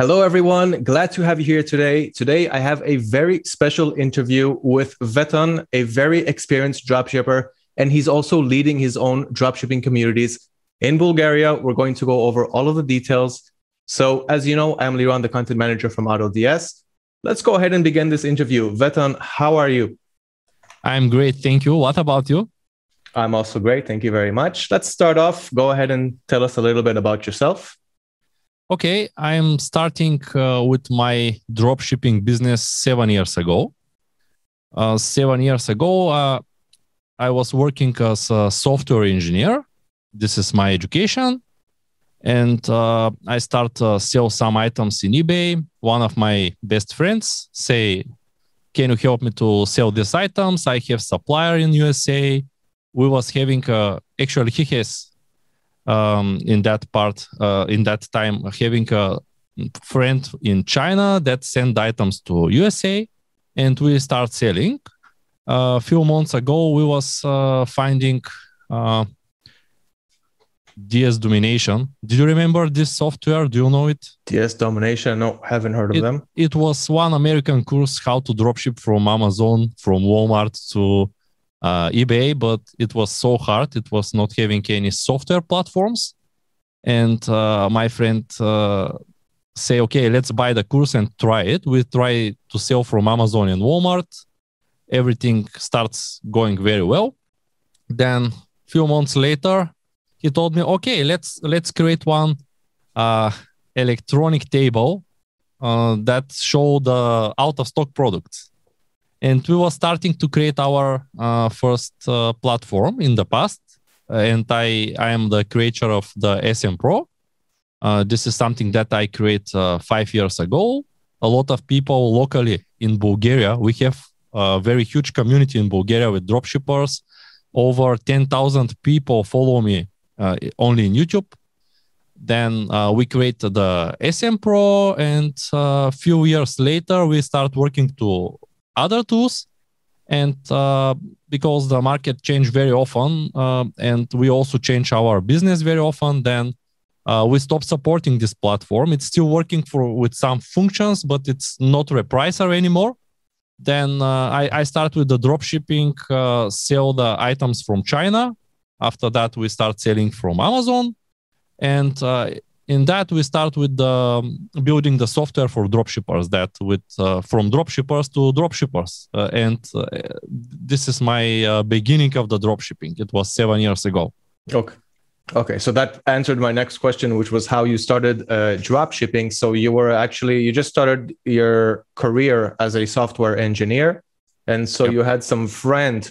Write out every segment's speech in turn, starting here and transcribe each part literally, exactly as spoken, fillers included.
Hello, everyone. Glad to have you here today. Today, I have a very special interview with Tsvetan, a very experienced dropshipper, and he's also leading his own dropshipping communities in Bulgaria. We're going to go over all of the details. So as you know, I'm Liron, the content manager from AutoDS. Let's go ahead and begin this interview. Tsvetan, how are you? I'm great. Thank you. What about you? I'm also great. Thank you very much. Let's start off. Go ahead and tell us a little bit about yourself. Okay. I'm starting uh, with my dropshipping business seven years ago. Uh, seven years ago, uh, I was working as a software engineer. This is my education. And uh, I start to uh, sell some items in eBay. One of my best friends say, can you help me to sell these items? I have supplier in U S A. We was having, uh, actually he has um, in that part, uh, in that time, having a friend in China that sent items to U S A and we start selling. A uh, few months ago, we was uh, finding uh, D S Domination. Do you remember this software? Do you know it? D S Domination? No, haven't heard of it, them. It was one American course how to dropship from Amazon, from Walmart to uh, eBay, but it was so hard. It was not having any software platforms. And uh, my friend uh, say, okay, let's buy the course and try it. We try to sell from Amazon and Walmart. Everything starts going very well. Then a few months later, he told me, okay, let's let's create one uh, electronic table uh, that show the out of stock products. And we were starting to create our uh, first uh, platform in the past. And I, I am the creator of the S M Pro. Uh, this is something that I create uh, five years ago. A lot of people locally in Bulgaria, we have a very huge community in Bulgaria with dropshippers. Over ten thousand people follow me. Uh, only in YouTube. Then uh, we created the S M Pro and a uh, few years later, we start working to other tools. And uh, because the market changed very often uh, and we also change our business very often, then uh, we stopped supporting this platform. It's still working for with some functions, but it's not repricer anymore. Then uh, I, I start with the dropshipping, uh, sell the items from China. After that, we start selling from Amazon. And uh, in that, we start with the, um, building the software for dropshippers that with uh, from dropshippers to dropshippers. Uh, and uh, this is my uh, beginning of the dropshipping. It was seven years ago. Okay. Okay. So that answered my next question, which was how you started uh, dropshipping. So you were actually, you just started your career as a software engineer. And so yep. you had some friend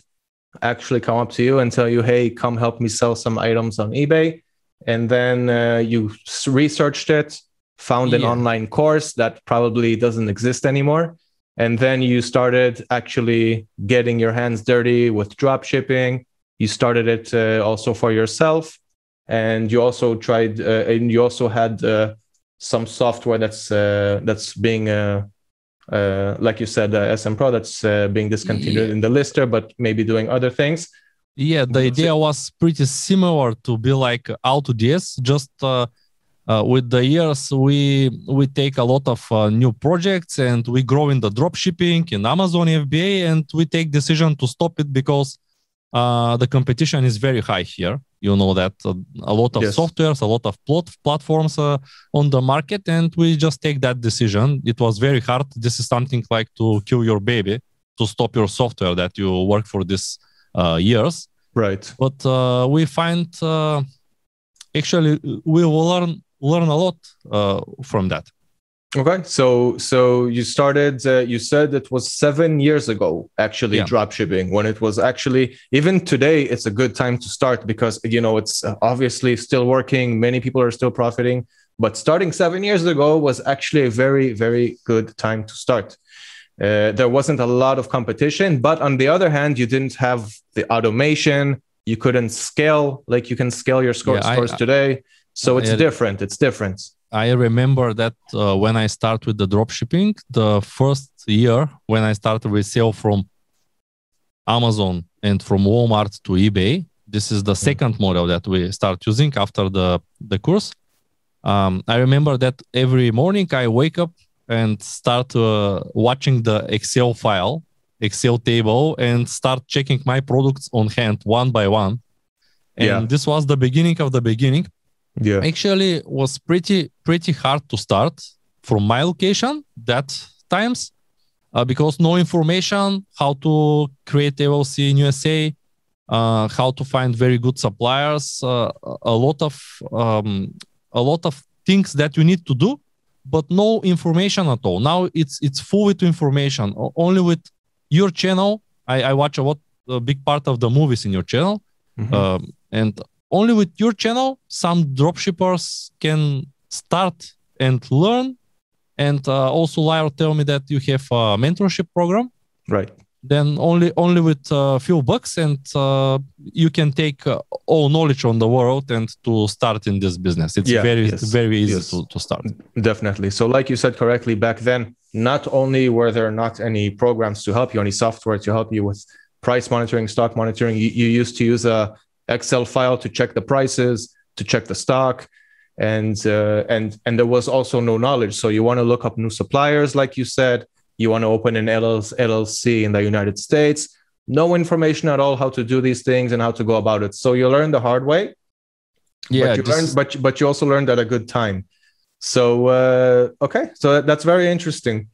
actually come up to you and tell you, hey, come help me sell some items on eBay. And then uh, you researched it, found an yeah. online course that probably doesn't exist anymore. And then you started actually getting your hands dirty with drop shipping. You started it uh, also for yourself. And you also tried, uh, and you also had uh, some software that's uh, that's being uh, Uh, like you said, uh, S M Pro that's uh, being discontinued yeah. in the lister, but maybe doing other things. Yeah, the idea was pretty similar to be like AutoDS. Just uh, uh, with the years, we we take a lot of uh, new projects and we grow in the dropshipping in Amazon F B A, and we take decision to stop it because uh, the competition is very high here. You know that uh, a lot of yes. softwares, a lot of plot platforms uh, on the market, and we just take that decision. It was very hard. This is something like to kill your baby, to stop your software that you work for this uh, years. Right. But uh, we find uh, actually we will learn learn a lot uh, from that. Okay. So so you started. Uh, you said it was seven years ago, actually yeah. dropshipping, when it was actually even today. It's a good time to start because you know it's obviously still working. Many people are still profiting, but starting seven years ago was actually a very very good time to start. Uh, there wasn't a lot of competition, but on the other hand, you didn't have the automation. You couldn't scale like you can scale your scores yeah, I, today. So I, it's I, different. It's different. I remember that uh, when I start with the dropshipping, the first year when I started with sale from Amazon and from Walmart to eBay, this is the second model that we start using after the, the course. Um, I remember that every morning I wake up and start uh, watching the Excel file, Excel table, and start checking my products on hand one by one. And yeah. this was the beginning of the beginning. Yeah, actually was pretty, pretty hard to start from my location that times uh, because no information, how to create L L C in U S A, uh, how to find very good suppliers, uh, a lot of um, a lot of things that you need to do, but no information at all. Now it's it's full with information. Only with your channel, I, I watch a lot, a big part of the movies in your channel, mm-hmm. um, and only with your channel, some dropshippers can start and learn. And uh, also, Liron tell me that you have a mentorship program, right? Then only only with a few bucks, and uh, you can take uh, all knowledge on the world and to start in this business. It's yeah, very yes, very easy yes. to, to start. Definitely. So, like you said correctly, back then, not only were there not any programs to help you, any software to help you with price monitoring, stock monitoring, you, you used to use a Excel file to check the prices, to check the stock, and uh, and and there was also no knowledge. So you want to look up new suppliers, like you said. You want to open an L L C in the United States. No information at all how to do these things and how to go about it. So you learn the hard way. Yeah, but you, learned, but, but you also learned at a good time. So uh, okay, so that, that's very interesting.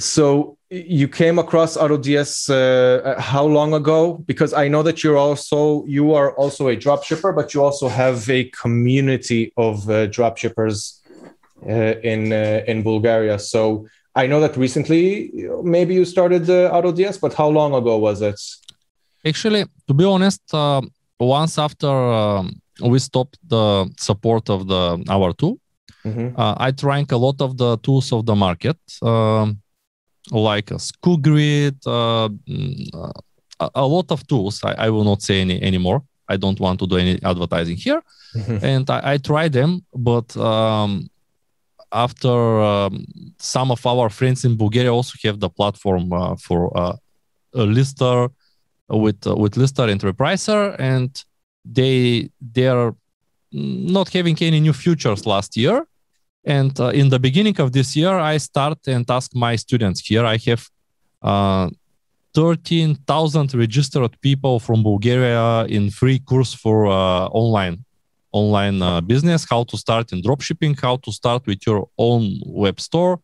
So you came across AutoDS uh, how long ago? Because I know that you're also you are also a dropshipper, but you also have a community of uh, dropshippers uh, in uh, in Bulgaria. So I know that recently maybe you started uh, AutoDS, but how long ago was it? Actually, to be honest, uh, once after um, we stopped the support of the our tool, mm-hmm. uh, I tried a lot of the tools of the market. Um, like a Scoogrid, uh, a, a lot of tools. I, I will not say any anymore. I don't want to do any advertising here. Mm-hmm. And I, I tried them, but um, after um, some of our friends in Bulgaria also have the platform uh, for uh, a lister with, uh, with lister and repricer, and they, they are not having any new features last year. And uh, in the beginning of this year, I start and ask my students here. I have uh, thirteen thousand registered people from Bulgaria in free course for uh, online online uh, business, how to start in dropshipping, how to start with your own web store.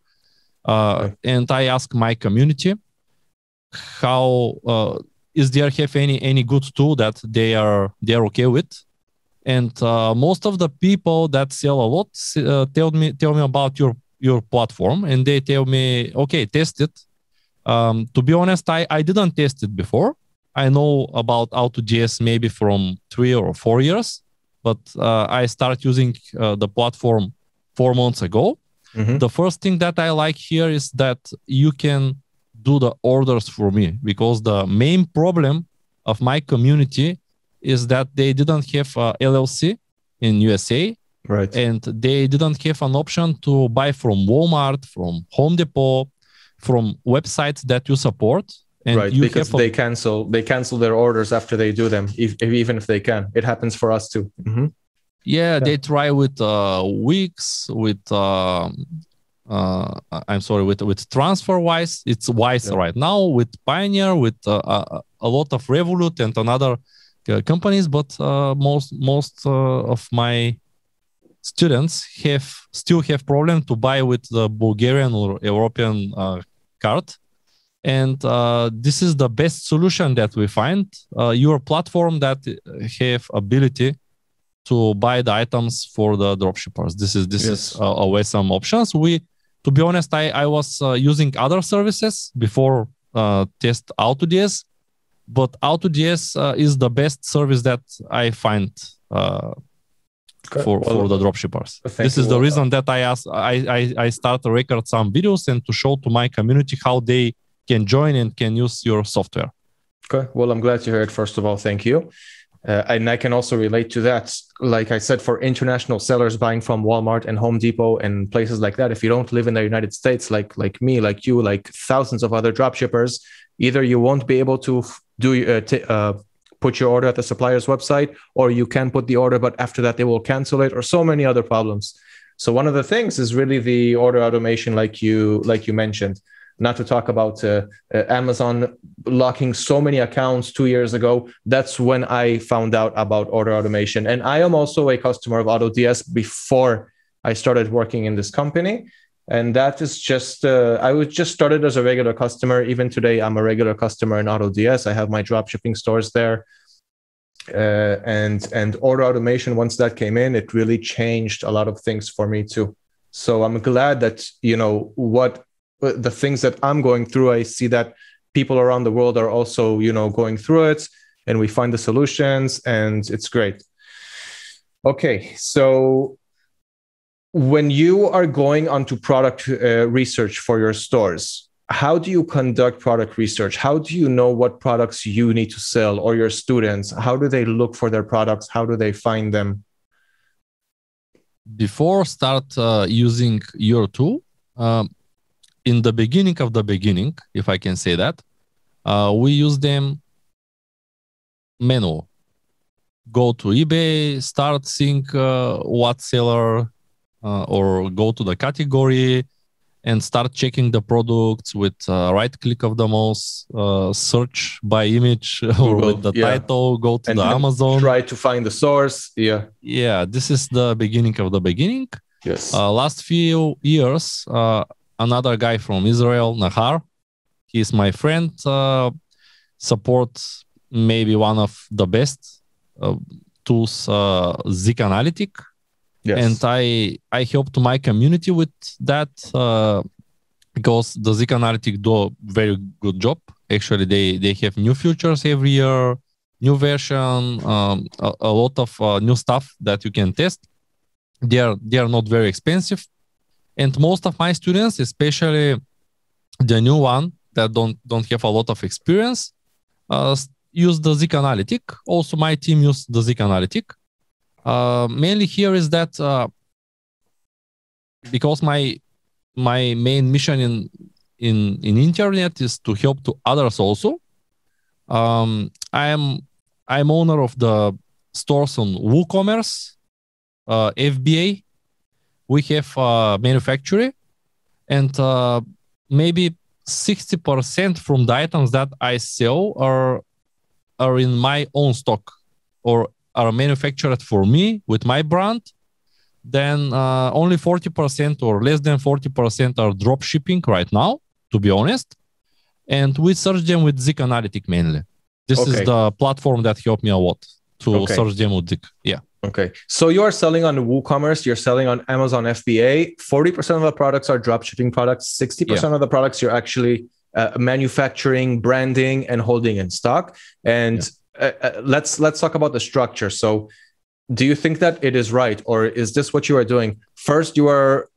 Uh, okay. And I ask my community, how uh, is there have any any good tool that they are they are okay with? And uh, most of the people that sell a lot uh, tell me tell me about your your platform, and they tell me, okay, test it. Um, to be honest, I, I didn't test it before. I know about AutoDS maybe from three or four years, but uh, I started using uh, the platform four months ago. Mm-hmm. The first thing that I like here is that you can do the orders for me, because the main problem of my community is that they didn't have a L L C in U S A, right? And they didn't have an option to buy from Walmart, from Home Depot, from websites that you support. And right, you because have a... they cancel they cancel their orders after they do them, if, if, even if they can. It happens for us too. Mm-hmm. yeah, yeah, they try with uh, Wix, with uh, uh, I'm sorry, with with TransferWise. It's Wise yeah. right now, with Pioneer, with uh, a, a lot of Revolut and another. Companies, but uh, most most uh, of my students have still have problem to buy with the Bulgarian or European uh, card, and uh, this is the best solution that we find. Uh, your platform that have ability to buy the items for the dropshippers. This is this yes. is uh, away some options. We, to be honest, I I was uh, using other services before uh, test AutoDS. But AutoDS uh, is the best service that I find uh, for, well, for the dropshippers. This is the well, reason that I ask. I, I I start to record some videos and to show to my community how they can join and can use your software. Okay. Well, I'm glad to hear it. First of all, thank you. Uh, and I can also relate to that. Like I said, for international sellers buying from Walmart and Home Depot and places like that, if you don't live in the United States, like like me, like you, like thousands of other dropshippers, either you won't be able to do uh, t- uh, put your order at the supplier's website, or you can put the order, but after that they will cancel it, or so many other problems. So one of the things is really the order automation, like you like you mentioned. Not to talk about uh, uh, Amazon locking so many accounts two years ago. That's when I found out about order automation. And I am also a customer of AutoDS before I started working in this company. And that is just, uh, I was just started as a regular customer. Even today, I'm a regular customer in AutoDS. I have my dropshipping stores there. Uh, and, and order automation, once that came in, it really changed a lot of things for me too. So I'm glad that, you know, what the things that I'm going through, I see that people around the world are also, you know, going through it, and we find the solutions, and it's great. Okay, so when you are going onto product uh, research for your stores, how do you conduct product research? How do you know what products you need to sell, or your students? How do they look for their products? How do they find them? Before start uh, using your tool, um, in the beginning of the beginning, if I can say that, uh, we use them manual. Go to eBay, start seeing uh, what seller, uh, or go to the category and start checking the products with uh, right click of the mouse, uh, search by image Google, or with the yeah. title, go to and the Amazon. Try to find the source. Yeah. Yeah. This is the beginning of the beginning. Yes. Uh, last few years, uh, another guy from Israel, Nahar, he is my friend, uh, supports maybe one of the best uh, tools, uh, Z I K Analytics. Yes. And I, I helped my community with that uh, because the Z I K Analytics do a very good job. Actually, they, they have new features every year, new version, um, a, a lot of uh, new stuff that you can test. They are, they are not very expensive. And most of my students, especially the new one that don't, don't have a lot of experience, uh, use the Z I K Analytics. Also, my team used the Z I K Analytics. Uh, mainly here is that uh, because my my main mission in, in, in internet is to help to others also. Um, I am I'm owner of the stores on WooCommerce, uh, F B A. We have a manufacturer, and uh, maybe sixty percent from the items that I sell are, are in my own stock or are manufactured for me with my brand. Then uh, only forty percent or less than forty percent are drop shipping right now, to be honest. And we search them with Z I K Analytics mainly. This okay. is the platform that helped me a lot to okay. search them with Z I K. Yeah. Okay. So you are selling on WooCommerce, you're selling on Amazon F B A. forty percent of the products are dropshipping products. sixty percent yeah. of the products you're actually uh, manufacturing, branding, and holding in stock. And yeah. uh, uh, let's let's talk about the structure. So do you think that it is right? Or is this what you are doing? First, you are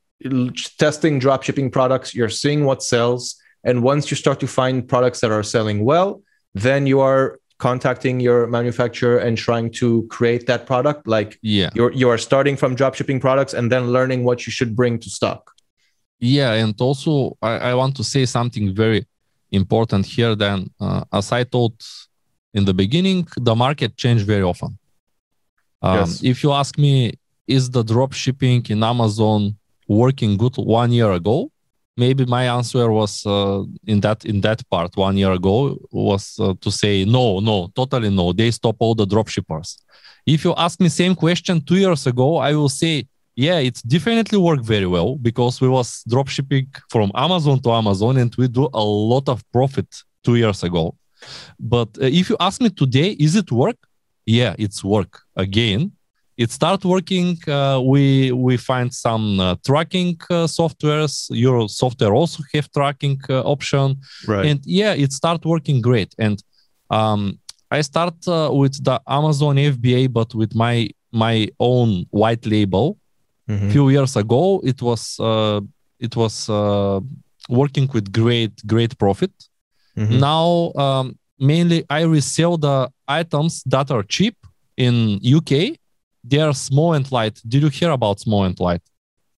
testing dropshipping products. You're seeing what sells. And once you start to find products that are selling well, then you are contacting your manufacturer and trying to create that product? Like yeah. you're, you are starting from dropshipping products and then learning what you should bring to stock. Yeah. And also I, I want to say something very important here. Then uh, as I told in the beginning, the market changed very often. Um, yes. If you ask me, is the dropshipping in Amazon working good one year ago? Maybe my answer was uh, in that in that part one year ago was uh, to say, no, no, totally no. They stop all the dropshippers. If you ask me same question two years ago, I will say, yeah, it's definitely worked very well because we was dropshipping from Amazon to Amazon and we do a lot of profit two years ago. But uh, if you ask me today, is it work? Yeah, it's work again. It starts working. Uh, we we find some uh, tracking uh, softwares. Your software also have tracking uh, option, right. And yeah, it starts working great. And um, I start uh, with the Amazon F B A, but with my my own white label. Mm-hmm. Few years ago, it was uh, it was uh, working with great great profit. Mm-hmm. Now um, mainly I resell the items that are cheap in U K. They are small and light. Did you hear about small and light?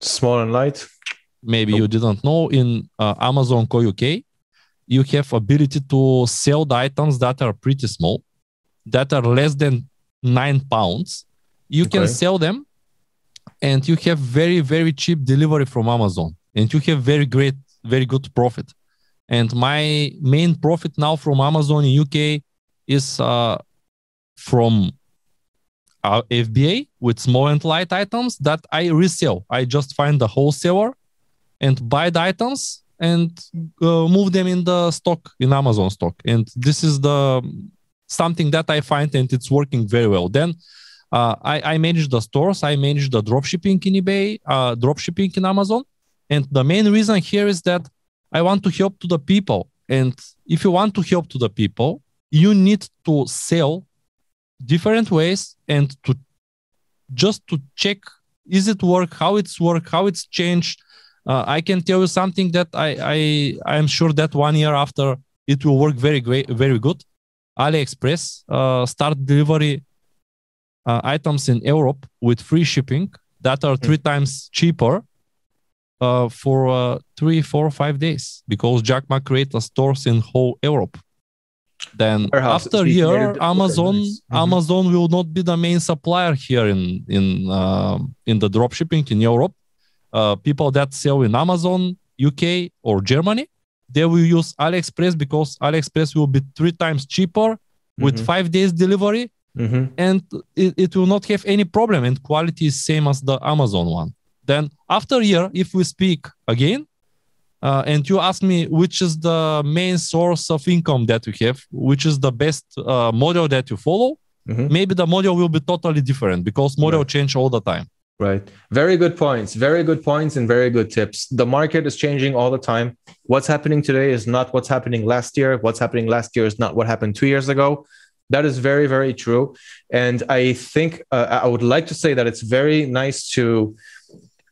Small and light? Maybe nope. you didn't know. In uh, Amazon dot co dot U K, you have ability to sell the items that are pretty small, that are less than nine pounds. You okay. can sell them and you have very, very cheap delivery from Amazon, and you have very great, very good profit. And my main profit now from Amazon in U K is uh, from uh, F B A with small and light items that I resell. I just find the wholesaler and buy the items and uh, move them in the stock, in Amazon stock. And this is the something that I find, and it's working very well. Then uh, I, I manage the stores. I manage the dropshipping in eBay, uh, dropshipping in Amazon. And the main reason here is that I want to help to the people. And if you want to help to the people, you need to sell different ways and to just to check, is it work, how it's work, how it's changed. Uh, I can tell you something that I, I, I'm sure that one year after it will work very great, very good. AliExpress uh, start delivery uh, items in Europe with free shipping that are three times cheaper uh, for uh, three, four, five days because Jack Ma created stores in whole Europe. Then Warehouse, after a year, Amazon mm-hmm. Amazon will not be the main supplier here in in uh, in the dropshipping in Europe. Uh, people that sell in Amazon, U K or Germany, they will use AliExpress because AliExpress will be three times cheaper with mm-hmm. five days delivery mm-hmm. and it, it will not have any problem and quality is same as the Amazon one. Then after a year, if we speak again, uh, and you ask me which is the main source of income that you have, which is the best uh, model that you follow, mm-hmm. maybe the model will be totally different because model yeah. change all the time. Right. Very good points. Very good points and very good tips. The market is changing all the time. What's happening today is not what's happening last year. What's happening last year is not what happened two years ago. That is very, very true. And I think uh, I would like to say that it's very nice to...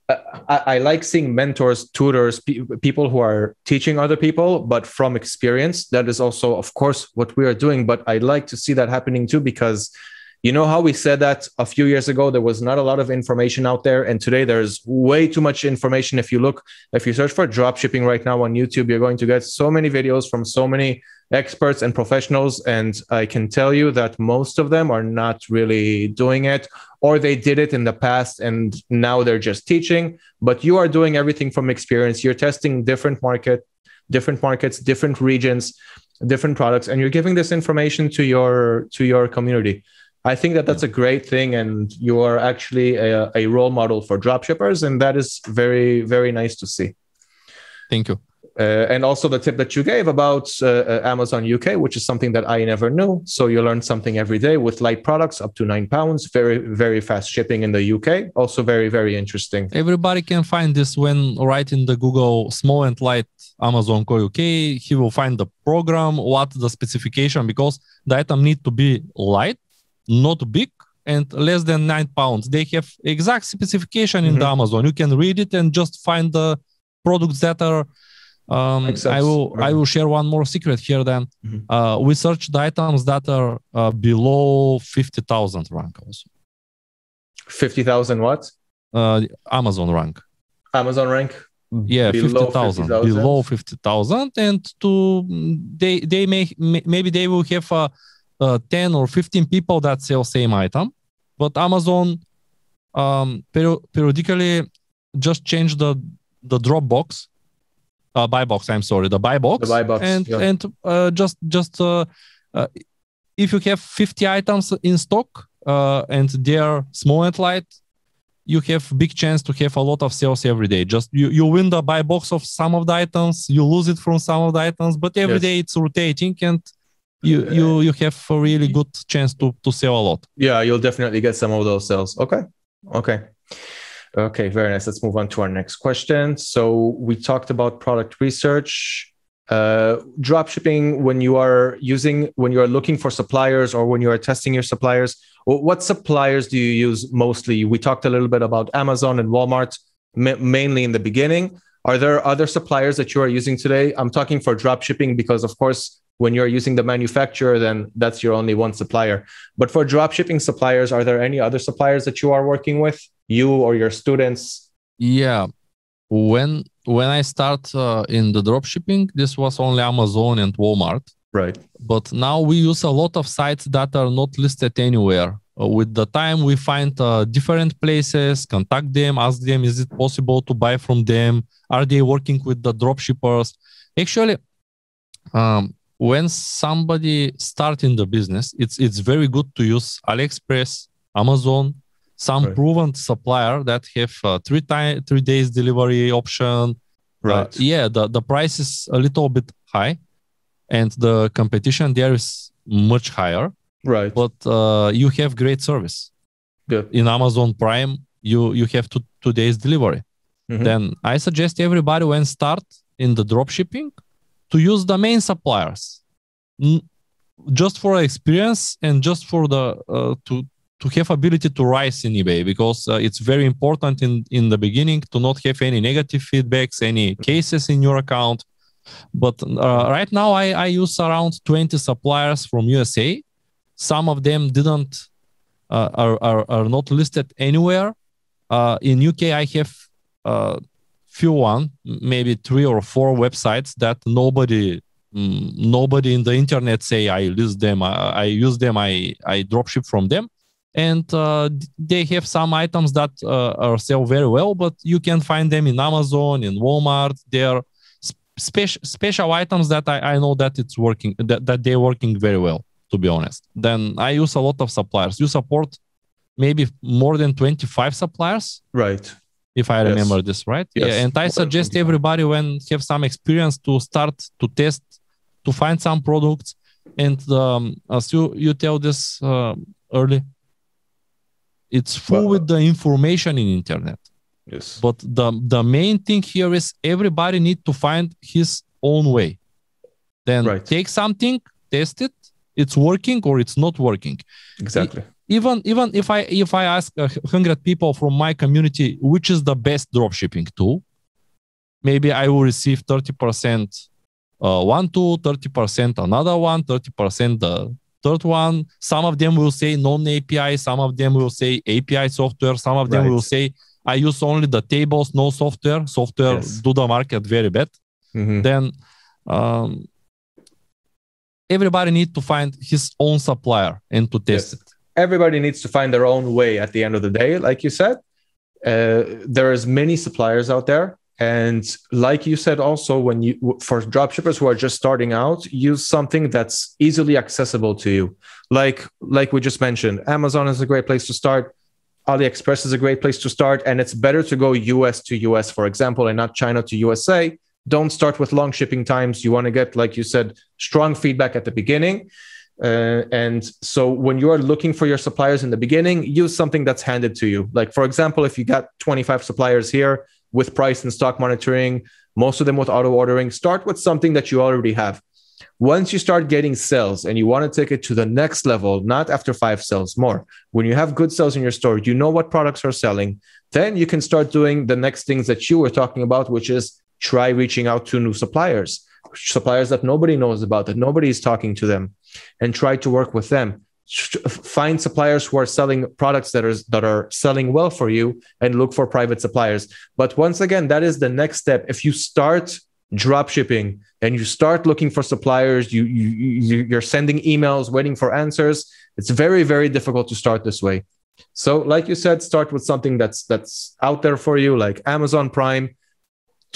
Uh, I, I like seeing mentors, tutors, pe- people who are teaching other people, but from experience. That is also, of course, what we are doing. But I like to see that happening too because... You know how we said that a few years ago, there was not a lot of information out there. And today there's way too much information. If you look, if you search for dropshipping right now on YouTube, you're going to get so many videos from so many experts and professionals. And I can tell you that most of them are not really doing it, or they did it in the past and now they're just teaching, but you are doing everything from experience. You're testing different market, different markets, different regions, different products, and you're giving this information to your, to your community. I think that that's a great thing, and you are actually a, a role model for dropshippers, and that is very, very nice to see. Thank you. Uh, and also the tip that you gave about uh, Amazon U K, which is something that I never knew. So you learn something every day with light products up to nine pounds, very, very fast shipping in the U K. Also very, very interesting. Everybody can find this when writing the Google small and light Amazon U K. He will find the program, what the specification, because the item need to be light, not big and less than nine pounds. They have exact specification mm-hmm. in the Amazon. You can read it and just find the products that are. Um, I will. Right. I will share one more secret here. Then mm-hmm. uh, we search the items that are uh, below fifty thousand rank. Also, fifty thousand what? Uh, Amazon rank. Amazon rank. Yeah, below fifty thousand. fifty, below fifty thousand, and to they they may maybe they will have a. Uh, ten or fifteen people that sell same item, but Amazon um, per- periodically just change the the drop box, uh, buy box. I'm sorry, the buy box. The buy box. And yeah. and uh, just just uh, uh, if you have fifty items in stock uh, and they are small and light, you have big chance to have a lot of sales every day. Just you you win the buy box of some of the items, you lose it from some of the items, but every yes. day it's rotating and. You you you have a really good chance to, to sell a lot. Yeah, you'll definitely get some of those sales. Okay, okay, okay. Very nice. Let's move on to our next question. So we talked about product research, uh, dropshipping. When you are using, when you are looking for suppliers, or when you are testing your suppliers, what suppliers do you use mostly? We talked a little bit about Amazon and Walmart ma- mainly in the beginning. Are there other suppliers that you are using today? I'm talking for dropshipping because, of course. When you're using the manufacturer, then that's your only one supplier. But for dropshipping suppliers, are there any other suppliers that you are working with, you or your students? Yeah. When when I start uh, in the dropshipping, this was only Amazon and Walmart. Right. But now we use a lot of sites that are not listed anywhere. Uh, with the time, we find uh, different places, contact them, ask them, is it possible to buy from them? Are they working with the drop shippers? Actually, um, when somebody starts in the business, it's, it's very good to use AliExpress, Amazon, some right. proven supplier that have uh, three, time, three days delivery option. Right. Uh, yeah, the, the price is a little bit high and the competition there is much higher. Right, but uh, you have great service. Yeah. In Amazon Prime, you you have two, two days delivery. Mm-hmm. Then I suggest everybody when start in the dropshipping to use the main suppliers, N just for experience and just for the uh, to to have ability to rise in eBay, because uh, it's very important in in the beginning to not have any negative feedbacks, any cases in your account. But uh, right now I I use around twenty suppliers from U S A. Some of them didn't uh, are, are are not listed anywhere. Uh, in U K, I have uh, few one, maybe three or four websites that nobody mm, nobody in the internet say I list them. I, I use them. I I drop ship from them, and uh, they have some items that uh, are sell very well. But you can find them in Amazon, in Walmart. They are special special items that I I know that it's working that that they're working very well. To be honest, then I use a lot of suppliers. You support maybe more than twenty-five suppliers, right? If I yes. remember this right, yes. yeah. And I suggest everybody when have some experience to start to test, to find some products. And um, as you you tell this uh, early, it's full wow. with the information in internet. Yes, but the the main thing here is everybody need to find his own way. Then right. take something, test it. It's working or it's not working. Exactly. Even even if I if I ask a hundred people from my community which is the best dropshipping tool, maybe I will receive thirty percent uh, one tool, thirty percent another one, thirty percent the third one. Some of them will say non-A P I, some of them will say A P I software, some of them right. will say I use only the tables, no software. Software yes. do the market very bad. Mm-hmm. Then. Um, Everybody needs to find his own supplier and to test yes. it. Everybody needs to find their own way at the end of the day, like you said. Uh, there is many suppliers out there. And like you said also, when you for dropshippers who are just starting out, use something that's easily accessible to you. Like, like we just mentioned, Amazon is a great place to start. AliExpress is a great place to start. And it's better to go U S to U S, for example, and not China to U S A. Don't start with long shipping times. You want to get, like you said, strong feedback at the beginning. Uh, and so when you are looking for your suppliers in the beginning, use something that's handed to you. Like, for example, if you got twenty-five suppliers here with price and stock monitoring, most of them with auto ordering, start with something that you already have. Once you start getting sales and you want to take it to the next level, not after five sales more, when you have good sales in your store, you know what products are selling, then you can start doing the next things that you were talking about, which is try reaching out to new suppliers, suppliers that nobody knows about, that nobody is talking to them, and try to work with them. Find suppliers who are selling products that are, that are selling well for you, and look for private suppliers. But once again, that is the next step. If you start drop shipping and you start looking for suppliers, you, you, you, you're sending emails, waiting for answers, it's very, very difficult to start this way. So like you said, start with something that's, that's out there for you, like Amazon Prime,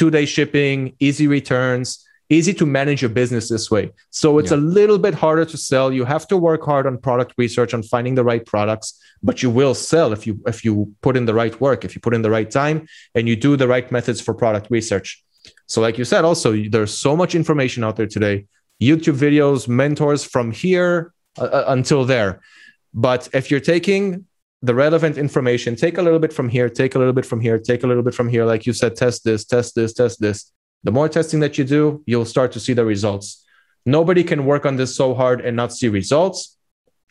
two-day shipping, easy returns, easy to manage your business this way. So it's yeah. a little bit harder to sell. You have to work hard on product research, on finding the right products, but you will sell if you, if you put in the right work, if you put in the right time, and you do the right methods for product research. So like you said, also, there's so much information out there today. YouTube videos, mentors from here uh, until there. But if you're taking the relevant information, take a little bit from here, take a little bit from here, take a little bit from here. Like you said, test this, test this, test this. The more testing that you do, you'll start to see the results. Nobody can work on this so hard and not see results.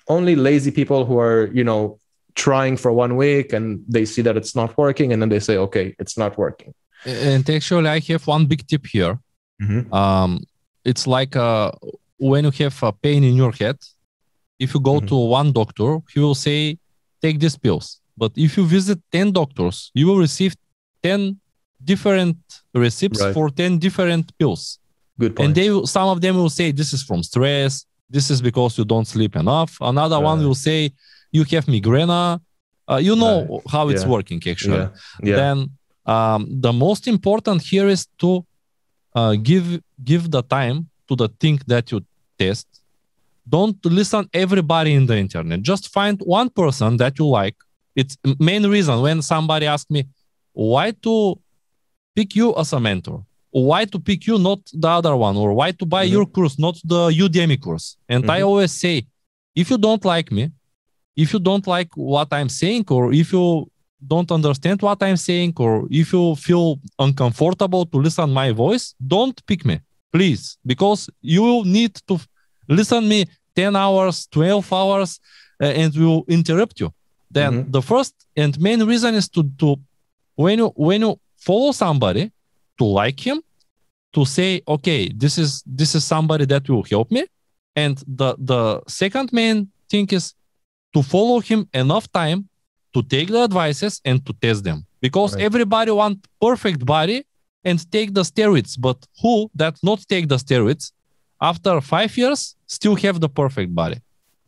Only lazy people who are, you know, trying for one week and they see that it's not working. And then they say, okay, it's not working. And actually, I have one big tip here. Mm-hmm. um, it's like uh, when you have a pain in your head, if you go mm-hmm. to one doctor, he will say, take these pills. But if you visit ten doctors, you will receive ten different receipts right. for ten different pills. Good point. And they will, some of them will say, this is from stress. This is because you don't sleep enough. Another right. one will say, you have Migrena, uh, you know uh, how it's yeah. working actually. Yeah. Yeah. Then um, the most important here is to uh, give give the time to the thing that you test. Don't listen everybody in the internet. Just find one person that you like. It's main reason when somebody asks me, why to pick you as a mentor? Why to pick you, not the other one? Or why to buy mm-hmm. your course, not the Udemy course? And mm-hmm. I always say, if you don't like me, if you don't like what I'm saying, or if you don't understand what I'm saying, or if you feel uncomfortable to listen my voice, don't pick me, please. Because you will need to listen me ten hours, twelve hours, uh, and will interrupt you. Then mm-hmm. the first and main reason is to, to when you when you follow somebody, to like him, to say, okay, this is this is somebody that will help me. And the, the second main thing is to follow him enough time to take the advices and to test them. Because right. everybody wants perfect body and take the steroids. But who that not take the steroids, after five years, still have the perfect body.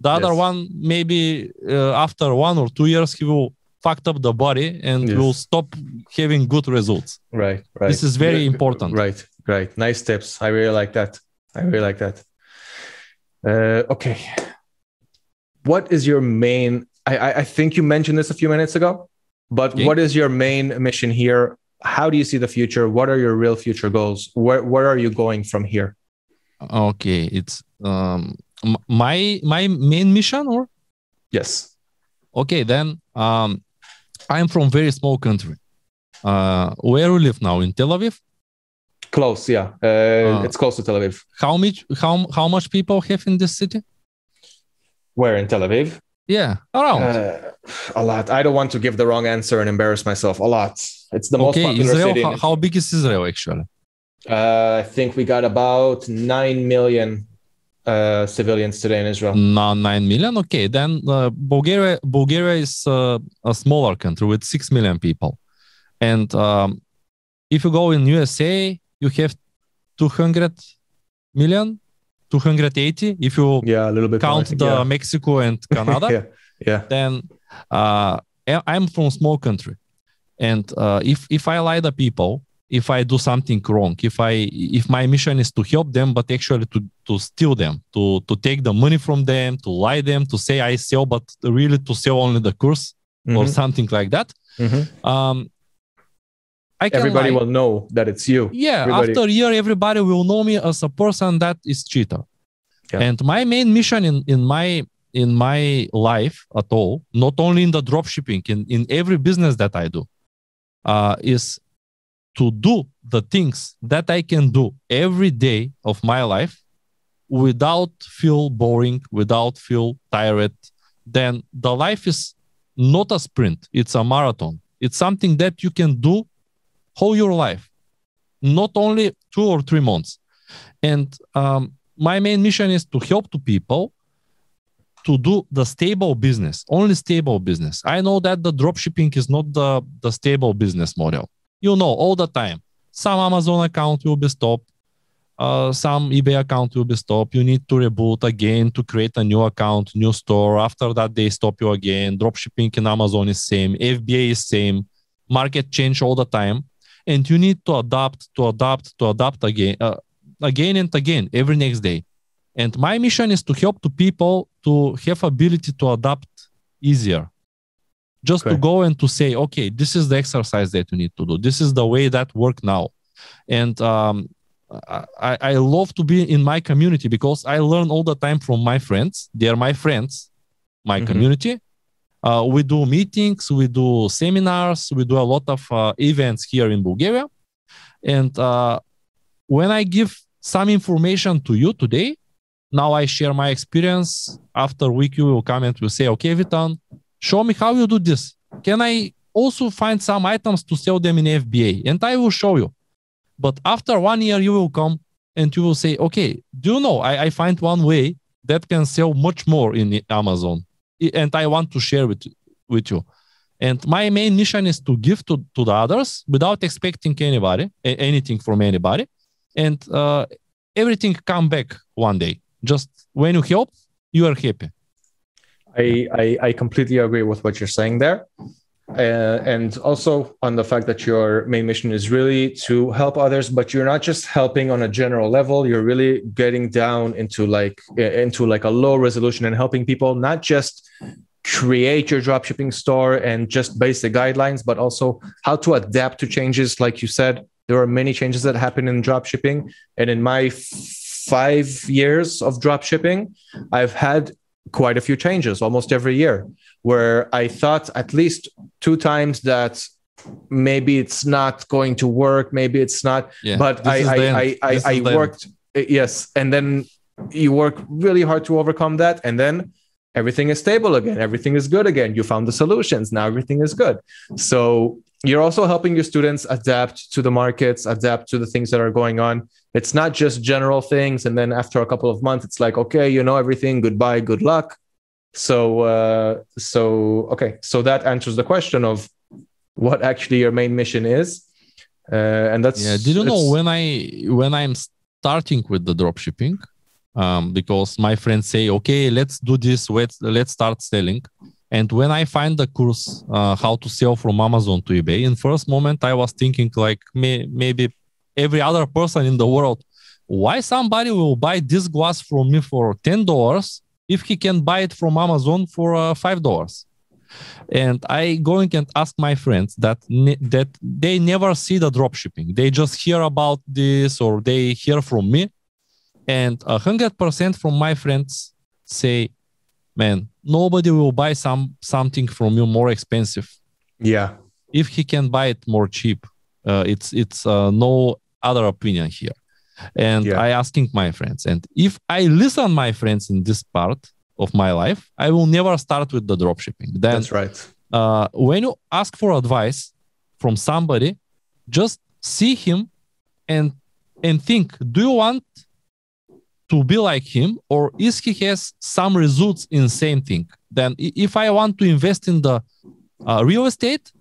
The yes. other one, maybe uh, after one or two years, he will fucked up the body and yes. will stop having good results. Right, right. This is very important. Right, right. Nice steps. I really like that. I really like that. Uh, okay. What is your main... I, I think you mentioned this a few minutes ago, but okay. what is your main mission here? How do you see the future? What are your real future goals? Where where are you going from here? Okay. It's um, my my main mission or? Yes. Okay, then um, I'm from very small country. Uh, where we live now? In Tel Aviv? Close, yeah. Uh, uh, it's close to Tel Aviv. How much, how, how much people have in this city? Where, in Tel Aviv? Yeah, around. Uh, a lot. I don't want to give the wrong answer and embarrass myself. A lot. It's the most okay, popular Israel, city. How, how big is Israel, actually? Uh, I think we got about nine million Uh, civilians today in Israel. No, nine million. Okay, then uh, Bulgaria. Bulgaria is uh, a smaller country with six million people, and um, if you go in U S A, you have two hundred million, two hundred eighty. If you yeah, a little bit count more. the yeah. Mexico and Canada, yeah. yeah. Then uh, I'm from small country, and uh, if if I lie to people. If I do something wrong, if I if my mission is to help them, but actually to, to steal them, to to take the money from them, to lie them, to say I sell, but really to sell only the course mm-hmm. or something like that. Mm-hmm. Um, I can everybody lie. will know that it's you. Yeah, everybody. After a year, everybody will know me as a person that is cheater. Yeah. And my main mission in in my in my life at all, not only in the dropshipping, in in every business that I do, uh, is to do the things that I can do every day of my life without feel boring, without feel tired, then the life is not a sprint. It's a marathon. It's something that you can do whole your life, not only two or three months. And um, my main mission is to help to people to do the stable business, only stable business. I know that the dropshipping is not the, the stable business model. You know, all the time, some Amazon account will be stopped, uh, some eBay account will be stopped. You need to reboot again to create a new account, new store. After that, they stop you again. Dropshipping in Amazon is same. F B A is same. Market change all the time. And you need to adapt, to adapt, to adapt again, uh, again and again, every next day. And my mission is to help to people to have ability to adapt easier. Just okay. to go and to say, okay, this is the exercise that you need to do. This is the way that work now. And um, I, I love to be in my community because I learn all the time from my friends. They are my friends, my mm-hmm. community. Uh, we do meetings, we do seminars, we do a lot of uh, events here in Bulgaria. And uh, when I give some information to you today, now I share my experience. After a week, you will come and will say, okay, Vitan, show me how you do this. Can I also find some items to sell them in F B A? And I will show you. But after one year, you will come and you will say, okay, do you know, I, I find one way that can sell much more in Amazon. And I want to share with, with you. And my main mission is to give to, to the others without expecting anybody, anything from anybody. And uh, everything come back one day. Just when you help, you are happy. I, I, I completely agree with what you're saying there. Uh, and also on the fact that your main mission is really to help others, but you're not just helping on a general level. You're really getting down into like into like a low resolution and helping people not just create your dropshipping store and just basic guidelines, but also how to adapt to changes. Like you said, there are many changes that happen in dropshipping. And in my f- five years of dropshipping, I've had quite a few changes almost every year, where I thought at least two times that maybe it's not going to work, maybe it's not, yeah, but I I, I, I, I worked, yes. And then you work really hard to overcome that. And then everything is stable again. Everything is good again. You found the solutions. Now everything is good. So you're also helping your students adapt to the markets, adapt to the things that are going on. It's not just general things. And then after a couple of months, it's like, okay, you know everything, goodbye, good luck. So, uh, so okay. So that answers the question of what actually your main mission is. Uh, and that's... Yeah, did you know when, I, when I'm starting with the dropshipping, um, because my friends say, okay, let's do this, let's, let's start selling. And when I find the course, uh, how to sell from Amazon to eBay, in first moment, I was thinking like may, maybe every other person in the world, why somebody will buy this glass from me for ten dollars if he can buy it from Amazon for uh, five dollars? And I going and ask my friends that, ne- that they never see the dropshipping. They just hear about this or they hear from me. And one hundred percent from my friends say, man, nobody will buy some something from you more expensive. Yeah. If he can buy it more cheap, uh, it's it's uh, no other opinion here. And yeah. I asking my friends. And if I listen my friends in this part of my life, I will never start with the dropshipping. Then, that's right. Uh, when you ask for advice from somebody, just see him and and think, do you want to be like him, or is he has some results in same thing? Then if I want to invest in the uh, real estate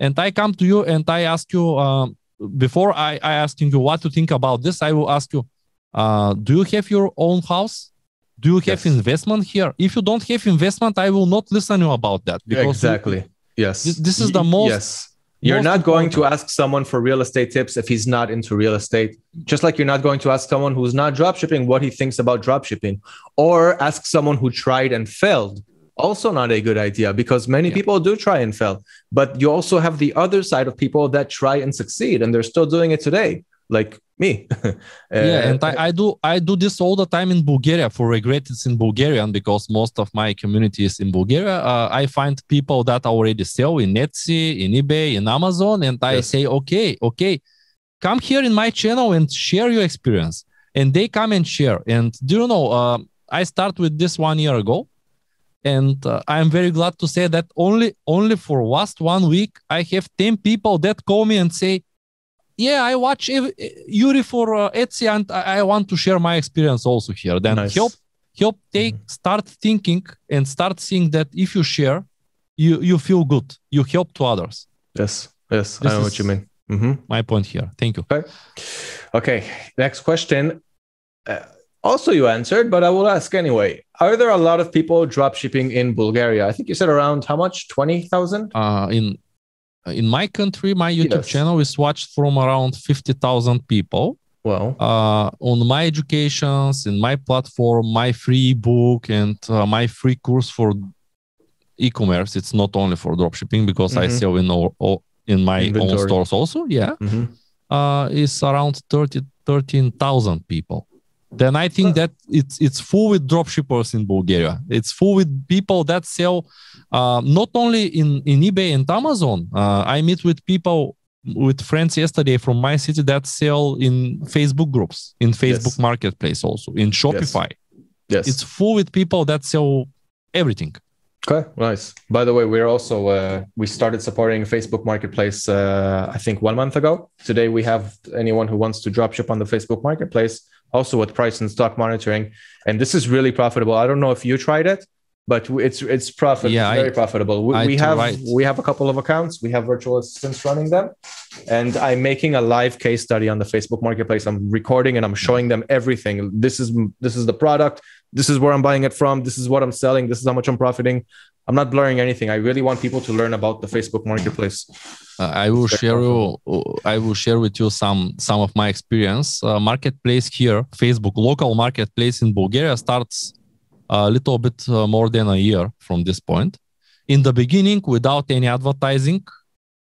and I come to you and I ask you, um, before I, I asking you what to think about this, I will ask you, uh, do you have your own house? Do you have yes. investment here? If you don't have investment, I will not listen to you about that. Because exactly. You, yes. This, this is the most... Yes. You're Most not going important. to ask someone for real estate tips if he's not into real estate. Just like you're not going to ask someone who's not dropshipping what he thinks about dropshipping, or ask someone who tried and failed. Also not a good idea, because many yeah. people do try and fail. But you also have the other side of people that try and succeed, and they're still doing it today, like me. uh, yeah, and I, I do I do this all the time in Bulgaria for regret. It's in Bulgarian because most of my community is in Bulgaria. Uh, I find people that already sell in Etsy, in eBay, in Amazon, and I yes. say, okay, okay, come here in my channel and share your experience. And they come and share. And do you know, uh, I started with this one year ago, and uh, I'm very glad to say that only only for last one week, I have ten people that call me and say, yeah, I watch Yuri for uh, Etsy, and I want to share my experience also here. Then nice. help, help take mm-hmm. start thinking and start seeing that if you share, you, you feel good. You help to others. Yes, yes, this I know what you mean. Mm-hmm. My point here. Thank you. Okay, okay. Next question. Uh, also, you answered, but I will ask anyway. Are there a lot of people dropshipping in Bulgaria? I think you said around how much? twenty thousand? Uh, in In my country, my YouTube yes. channel is watched from around fifty thousand people. Wow. Uh, on my educations, in my platform, my free ebook, and uh, my free course for e-commerce. It's not only for dropshipping, because mm-hmm. I sell in all, all, in my Inventory. own stores also. Yeah. Mm-hmm. Uh, it's around thirteen thousand people. Then I think that it's it's full with dropshippers in Bulgaria. It's full with people that sell uh, not only in, in eBay and Amazon. Uh, I meet with people, with friends yesterday from my city that sell in Facebook groups, in Facebook yes. Marketplace also, in Shopify. Yes. yes. It's full with people that sell everything. Okay, nice. By the way, we're also, uh, we started supporting Facebook Marketplace, uh, I think one month ago. Today, we have anyone who wants to dropship on the Facebook Marketplace, also with price and stock monitoring. And this is really profitable. I don't know if you tried it, but it's it's profit. Yeah, it's very I, profitable. We, we have right. we have a couple of accounts. We have virtual assistants running them, and I'm making a live case study on the Facebook Marketplace. I'm recording and I'm showing them everything. This is this is the product. This is where I'm buying it from. This is what I'm selling. This is how much I'm profiting. I'm not blurring anything. I really want people to learn about the Facebook Marketplace. Uh, I will share you. I will share with you some some of my experience. Uh, marketplace here, Facebook local marketplace in Bulgaria starts a little bit uh, more than a year from this point. In the beginning, without any advertising,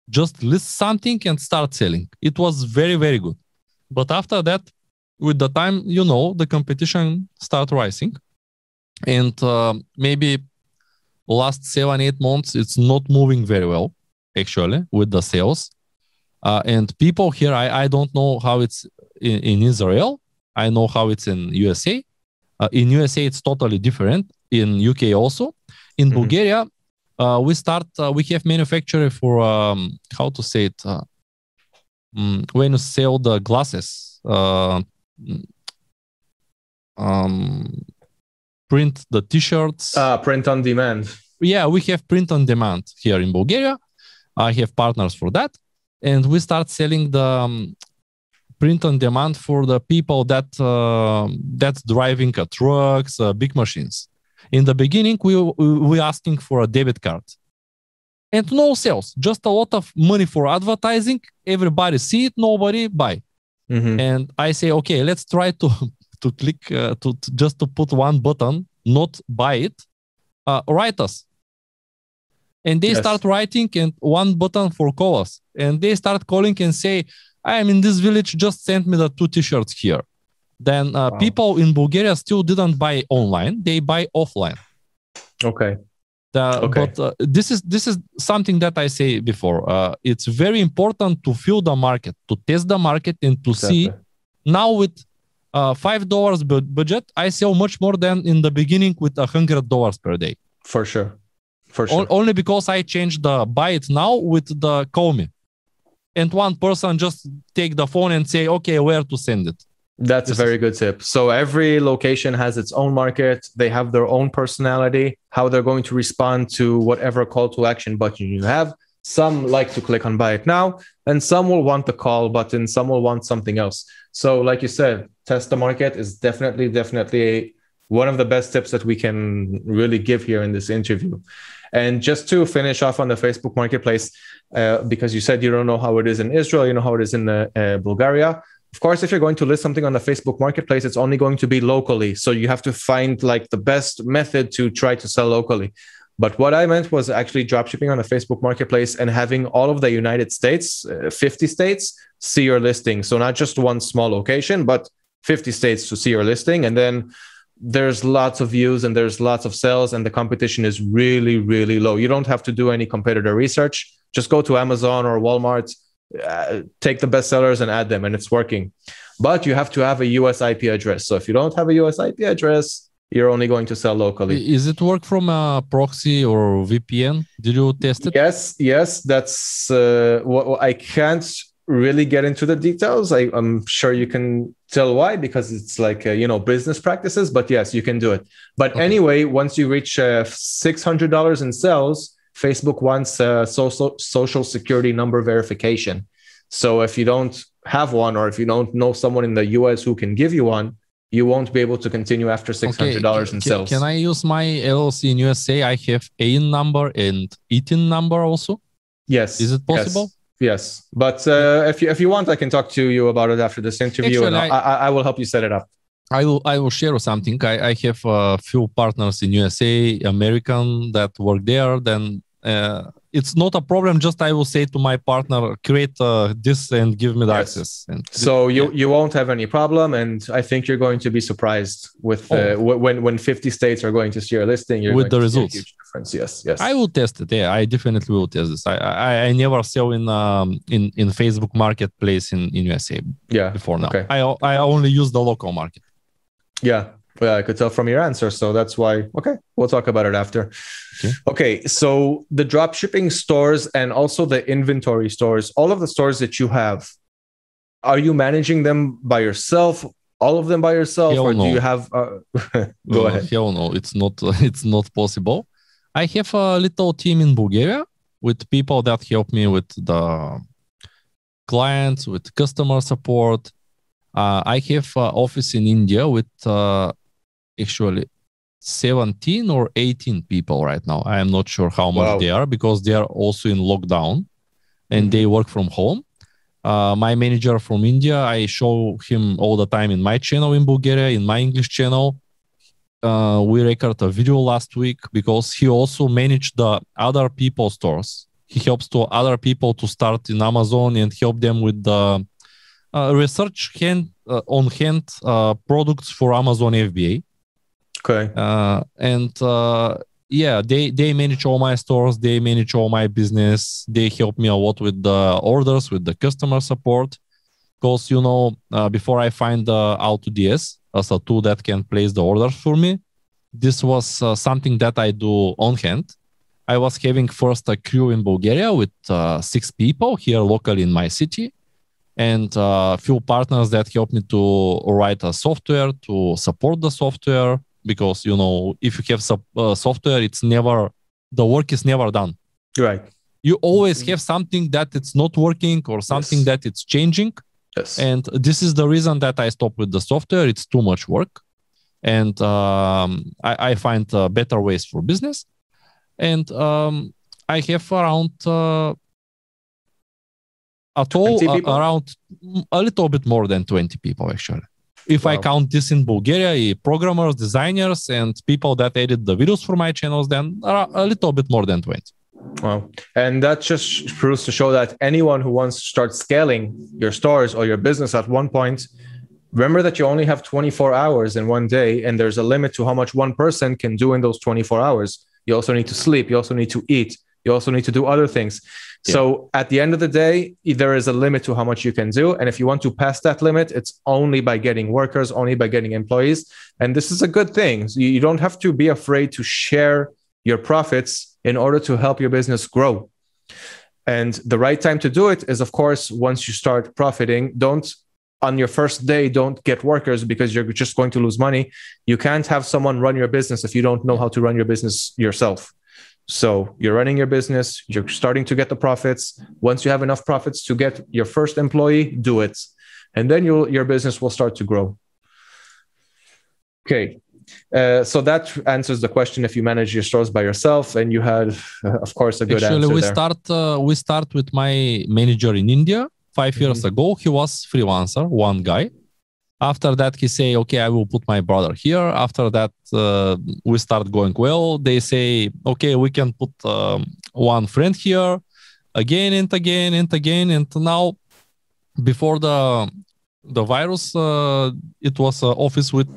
just list something and start selling. It was very, very good. But after that, with the time, you know, the competition start rising. And uh, maybe last seven, eight months, it's not moving very well, actually, with the sales. Uh, and people here, I, I don't know how it's in, in Israel. I know how it's in U S A. Uh, in U S A, it's totally different. In U K also. In mm-hmm. Bulgaria, uh, we start, uh, we have manufacturer for, um, how to say it, uh, um, when you sell the glasses, uh, um, print the t-shirts. Uh, print on demand. Yeah, we have print on demand here in Bulgaria. I have partners for that. And we start selling the... Um, print on demand for the people that uh, that's driving uh, trucks, uh, big machines. In the beginning, we we asking for a debit card, and no sales, just a lot of money for advertising. Everybody see it, nobody buy. Mm-hmm. And I say, okay, let's try to to click uh, to, to just to put one button, not buy it. Uh, write us. And they yes. start writing, and one button for call us, and they start calling and say, I am in this village, just send me the two t-shirts here. Then uh, wow. people in Bulgaria still didn't buy online, they buy offline. Okay. The, okay. But uh, this is this is something that I say before. Uh, it's very important to feel the market, to test the market and to exactly. see. Now with uh, five dollars bu- budget, I sell much more than in the beginning with one hundred dollars per day. For sure. For sure. O- only because I changed the buy it now with the call me. And one person just take the phone and say, okay, where to send it. That's this a very is- good tip. So every location has its own market. They have their own personality, how they're going to respond to whatever call to action button you have. Some like to click on buy it now, and some will want the call button. Some will want something else. So like you said, test the market is definitely, definitely a, one of the best tips that we can really give here in this interview. And just to finish off on the Facebook Marketplace, uh, because you said you don't know how it is in Israel, you know how it is in uh, uh, Bulgaria. Of course, if you're going to list something on the Facebook Marketplace, it's only going to be locally. So you have to find like the best method to try to sell locally. But what I meant was actually dropshipping on the Facebook Marketplace and having all of the United States, uh, fifty states, see your listing. So not just one small location, but fifty states to see your listing. And then there's lots of views and there's lots of sales, and the competition is really, really low. You don't have to do any competitor research. Just go to Amazon or Walmart, uh, take the best sellers and add them, and it's working. But you have to have a U S I P address. So if you don't have a U S I P address, you're only going to sell locally. Is it work from a proxy or V P N? Did you test it? Yes, yes. That's uh, what I can't really get into the details. I, I'm sure you can tell why, because it's like, uh, you know, business practices, but yes, you can do it. But okay. Anyway, once you reach uh, six hundred dollars in sales, Facebook wants uh, social, social security number verification. So if you don't have one, or if you don't know someone in the U S who can give you one, you won't be able to continue after six hundred dollars okay. in can, sales. Can I use my L L C in U S A? I have A I N number and E T I N number also. Yes. Is it possible? Yes. Yes, but uh, if you if you want, I can talk to you about it after this interview. Actually, and I, I I will help you set it up. I will I will share something. I, I have a few partners in U S A, American, that work there. Then uh, it's not a problem. Just I will say to my partner, create uh, this and give me the yes. access. And so this, you yeah. you won't have any problem. And I think you're going to be surprised with uh, oh. when when fifty states are going to see your listing. You're with the results. Huge difference. Yes, yes. I will test it. Yeah, I definitely will test this. I I, I never sell in um in, in Facebook Marketplace in, in U S A. Yeah. Before now, okay. I I only use the local market. Yeah. Well, I could tell from your answer. So that's why, okay, we'll talk about it after. Okay. Okay, so the dropshipping stores and also the inventory stores, all of the stores that you have, are you managing them by yourself? all of them by yourself, Hell or no. do you have? Uh, go uh, ahead. Hell no, it's not. It's not possible. I have a little team in Bulgaria with people that help me with the clients, with customer support. Uh, I have an office in India with uh, actually seventeen or eighteen people right now. I am not sure how much wow. they are, because they are also in lockdown and mm-hmm. they work from home. Uh, my manager from India, I show him all the time in my channel in Bulgaria, in my English channel. Uh, we recorded a video last week because he also managed the other people stores. He helps to other people to start in Amazon and help them with the uh, research hand uh, on hand uh, products for Amazon F B A. Okay. Uh, and uh, yeah, they, they manage all my stores. They manage all my business. They help me a lot with the orders, with the customer support. Because, you know, uh, before I find uh, AutoDS as a tool that can place the orders for me, this was uh, something that I do on hand. I was having first a crew in Bulgaria with uh, six people here locally in my city, and a uh, few partners that helped me to write a software, to support the software, because, you know, if you have sub, uh, software, it's never, the work is never done. Right. You always have something that it's not working or something yes. that it's changing. Yes. And this is the reason that I stopped with the software. It's too much work. And um, I, I find uh, better ways for business. And um, I have around uh, at all, uh, around a little bit more than twenty people, actually. If wow. I count this in Bulgaria, programmers, designers, and people that edit the videos for my channels, then a little bit more than twenty. Wow. And that just proves to show that anyone who wants to start scaling your stores or your business at one point, remember that you only have twenty-four hours in one day, and there's a limit to how much one person can do in those twenty-four hours. You also need to sleep. You also need to eat. You also need to do other things. Yeah. So at the end of the day, there is a limit to how much you can do. And if you want to pass that limit, it's only by getting workers, only by getting employees. And this is a good thing. You don't have to be afraid to share your profits in order to help your business grow. And the right time to do it is, of course, once you start profiting. Don't, on your first day, don't get workers, because you're just going to lose money. You can't have someone run your business if you don't know how to run your business yourself. So you're running your business, you're starting to get the profits. Once you have enough profits to get your first employee, do it. And then you'll, your business will start to grow. Okay. Uh, so that answers the question if you manage your stores by yourself, and you had, uh, of course, a good Actually, answer Actually, we there. start uh, we start with my manager in India. Five mm-hmm. years ago, he was freelancer, one guy. After that, he say, okay, I will put my brother here. After that, uh, we start going well. They say, okay, we can put um, one friend here again and again and again. And now, before the, the virus, uh, it was an office with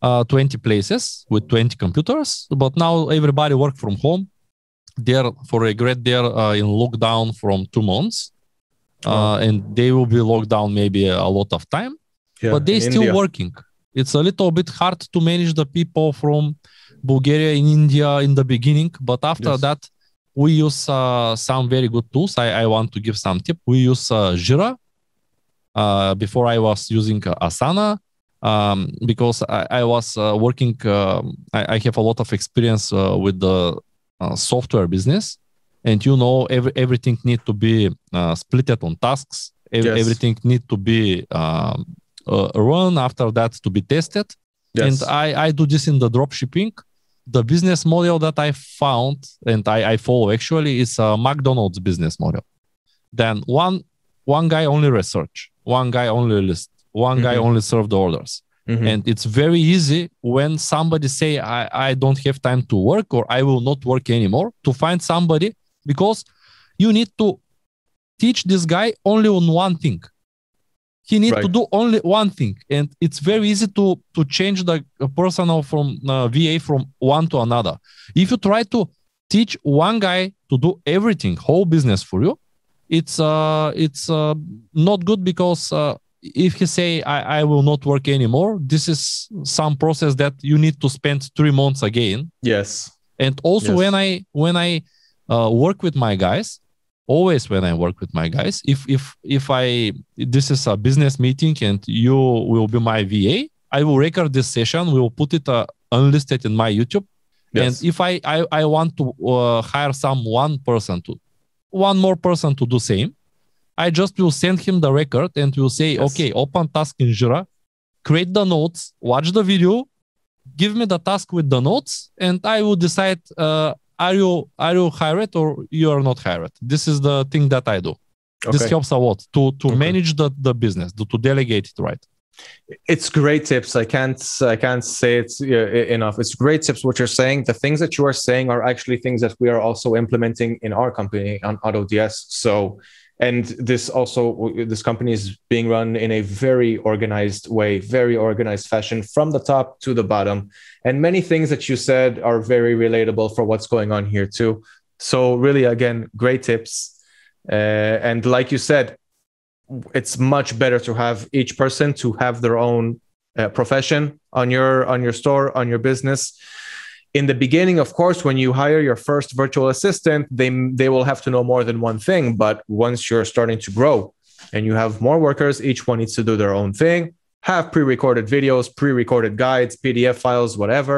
uh, twenty places, with twenty computers. But now everybody work from home. They're, for regret, they're uh, in lockdown from two months. Uh, oh. And they will be locked down maybe a lot of time. Yeah, but they're still India. working. It's a little bit hard to manage the people from Bulgaria in India in the beginning. But after yes. that, we use uh, some very good tools. I, I want to give some tip. We use uh, Jira. Uh, before I was using Asana um, because I, I was uh, working. Uh, I, I have a lot of experience uh, with the uh, software business. And you know, every, everything need to be uh, splitted on tasks. Ev- yes. Everything need to be... Um, Uh, run after that to be tested. Yes. And I, I do this in the dropshipping. The business model that I found and I, I follow actually is a McDonald's business model. Then one one guy only research, one guy only list, one mm-hmm. guy only serve the orders. Mm-hmm. And it's very easy when somebody say, I, I don't have time to work, or I will not work anymore, to find somebody, because you need to teach this guy only on one thing. He needs right. to do only one thing. And it's very easy to, to change the personnel from uh, V A from one to another. If you try to teach one guy to do everything, whole business for you, it's uh, it's uh, not good, because uh, if he say, I, I will not work anymore, this is some process that you need to spend three months again. Yes. And also yes. when I, when I uh, work with my guys, always when I work with my guys, if if if I this is a business meeting and you will be my V A, I will record this session. We will put it uh, unlisted in my YouTube. Yes. And if I I, I want to uh, hire some one person to one more person to do same, I just will send him the record and will say, yes. okay, open task in Jira, create the notes, watch the video, give me the task with the notes, and I will decide. Uh, Are you are you hired or you are not hired? This is the thing that I do. Okay. This helps a lot to to okay. manage the, the business, to, to delegate it right. It's great tips. I can't I can't say it enough. It's great tips what you're saying. The things that you are saying are actually things that we are also implementing in our company on AutoDS. So, and this also this company is being run in a very organized way, very organized fashion from the top to the bottom. And many things that you said are very relatable for what's going on here too. So really, again, great tips. Uh, and like you said, it's much better to have each person to have their own uh, profession on your on your store, on your business. In the beginning, of course, when you hire your first virtual assistant, they they will have to know more than one thing. But once you're starting to grow and you have more workers, each one needs to do their own thing, have pre-recorded videos, pre-recorded guides, P D F files, whatever.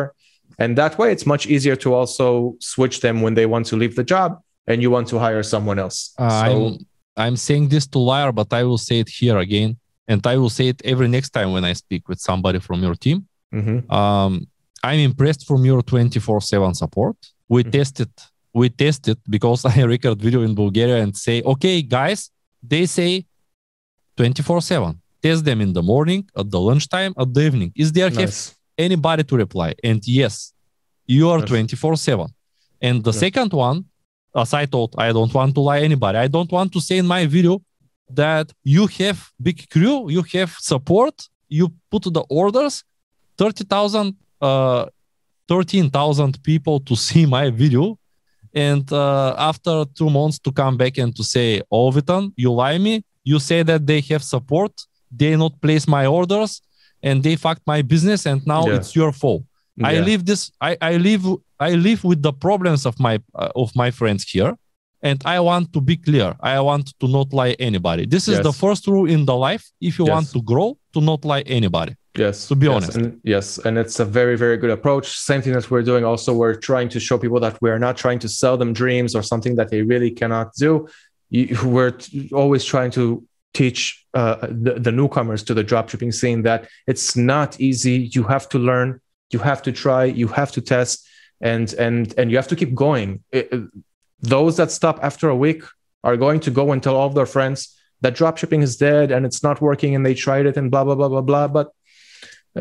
And that way, it's much easier to also switch them when they want to leave the job and you want to hire someone else. Uh, so, I'm, I'm saying this to Liar, but I will say it here again. And I will say it every next time when I speak with somebody from your team. Mm-hmm. Um. I'm impressed from your twenty-four seven support. We mm-hmm. tested, we tested because I record video in Bulgaria and say, okay, guys, they say twenty-four seven. Test them in the morning, at the lunchtime, at the evening. Is there nice. Anybody to reply? And yes, you are twenty-four seven. And the yeah. second one, as I thought, I don't want to lie anybody. I don't want to say in my video that you have big crew, you have support, you put the orders, thirty thousand Uh, thirteen thousand people to see my video, and uh, after two months to come back and to say, Tsvetan, you lie me, you say that they have support, they not place my orders, and they fucked my business, and now yeah. it's your fault. Yeah. I live this. I, I live. I live with the problems of my uh, of my friends here, and I want to be clear. I want to not lie anybody. This is yes. the first rule in the life. If you yes. want to grow, to not lie anybody. Yes, to be yes, honest. And, yes, and it's a very, very good approach. Same thing that we're doing also, we're trying to show people that we're not trying to sell them dreams or something that they really cannot do. We're t- always trying to teach uh, the, the newcomers to the dropshipping scene that it's not easy. You have to learn, you have to try, you have to test, and and and you have to keep going. It, it, those that stop after a week are going to go and tell all of their friends that dropshipping is dead and it's not working and they tried it and blah, blah, blah, blah, blah. But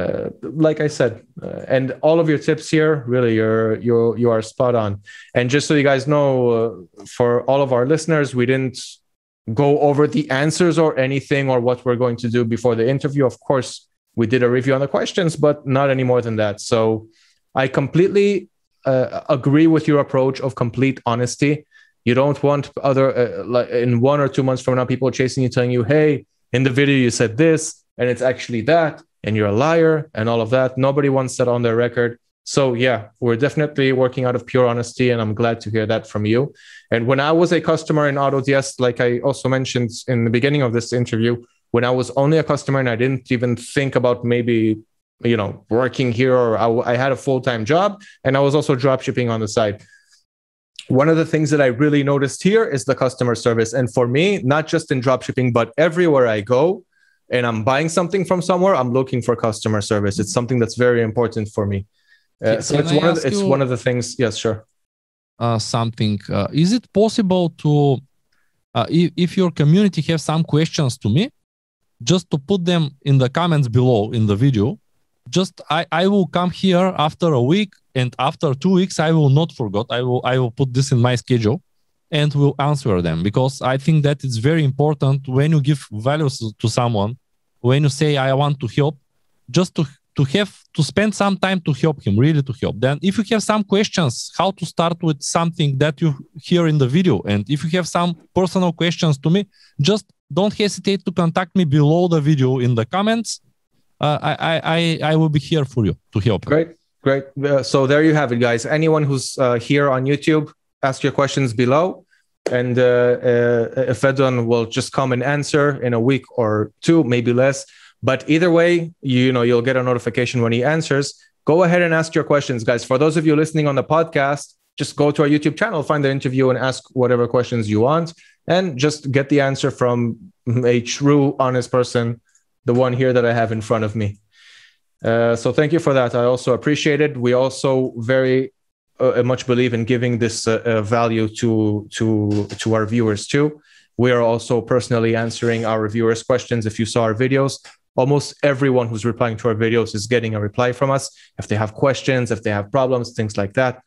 Uh, like I said, uh, and all of your tips here, really, you're, you're, you are spot on. And just so you guys know, uh, for all of our listeners, we didn't go over the answers or anything or what we're going to do before the interview. Of course, we did a review on the questions, but not any more than that. So I completely uh, agree with your approach of complete honesty. You don't want other, uh, like in one or two months from now, people chasing you, telling you, hey, in the video, you said this, and it's actually that. And you're a liar and all of that. Nobody wants that on their record. So yeah, we're definitely working out of pure honesty, and I'm glad to hear that from you. And when I was a customer in AutoDS, like I also mentioned in the beginning of this interview, when I was only a customer and I didn't even think about maybe, you know, working here, or I, I had a full-time job and I was also dropshipping on the side. One of the things that I really noticed here is the customer service. And for me, not just in dropshipping, but everywhere I go, and I'm buying something from somewhere, I'm looking for customer service. It's something that's very important for me. Uh, so it's one, of the, it's one of the things. Yes, sure. Uh, something. Uh, is it possible to, uh, if, if your community have some questions to me, just to put them in the comments below in the video? Just I, I will come here after a week, and after two weeks, I will not forget. I will I will put this in my schedule. And we'll answer them, because I think that it's very important when you give values to someone, when you say, I want to help, just to, to have to spend some time to help him, really to help. Then if you have some questions, how to start with something that you hear in the video. And if you have some personal questions to me, just don't hesitate to contact me below the video in the comments. Uh, I, I, I will be here for you to help. Great, great. Uh, so there you have it, guys. Anyone who's uh, here on YouTube, ask your questions below. and uh, uh, a Fedon will just come and answer in a week or two, maybe less. But either way, you know, you'll get a notification when he answers. Go ahead and ask your questions, guys. For those of you listening on the podcast, just go to our YouTube channel, find the interview and ask whatever questions you want, and just get the answer from a true, honest person, the one here that I have in front of me. Uh, so thank you for that. I also appreciate it. We also very uh, much believe in giving this uh, uh, value to, to, to our viewers too. We are also personally answering our viewers' questions. If you saw our videos, almost everyone who's replying to our videos is getting a reply from us. If they have questions, if they have problems, things like that.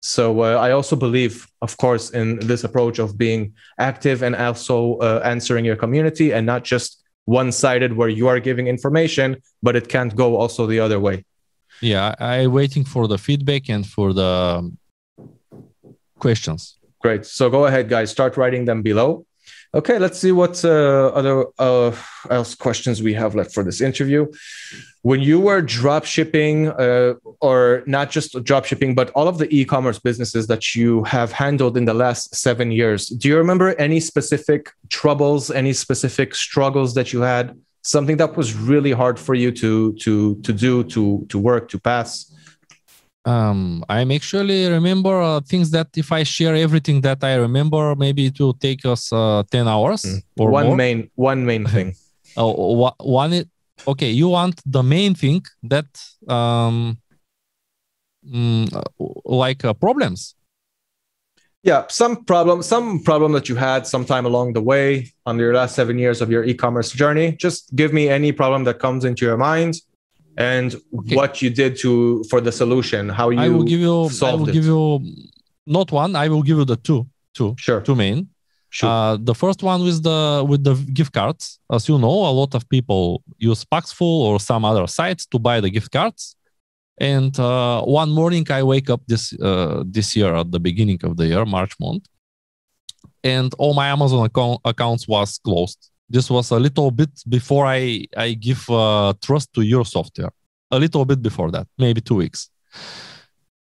So uh, I also believe, of course, in this approach of being active and also uh, answering your community, and not just one-sided where you are giving information, but it can't go also the other way. Yeah, I'm waiting for the feedback and for the questions. Great. So go ahead, guys. Start writing them below. Okay, let's see what uh, other uh, else questions we have left for this interview. When you were drop shipping, uh, or not just drop shipping, but all of the e-commerce businesses that you have handled in the last seven years, do you remember any specific troubles, any specific struggles that you had? Something that was really hard for you to to to do, to to work, to pass? Um, I actually remember uh, things that if I share everything that I remember, maybe it will take us uh, ten hours mm. or one more. main one main thing. Oh, one it. Okay, you want the main thing that um, mm, like uh, problems. Yeah, some problem, some problem that you had sometime along the way on your last seven years of your e-commerce journey. Just give me any problem that comes into your mind. And okay. what you did to for the solution, how you I will give you, solved I will it. give you not one. I will give you the two, two, sure. two main. Sure. Uh, the first one with the with the gift cards. As you know, a lot of people use Paxful or some other sites to buy the gift cards. And uh, one morning, I wake up this uh, this year at the beginning of the year, March month, and all my Amazon account accounts was closed. This was a little bit before I, I give uh, trust to your software. A little bit before that, maybe two weeks.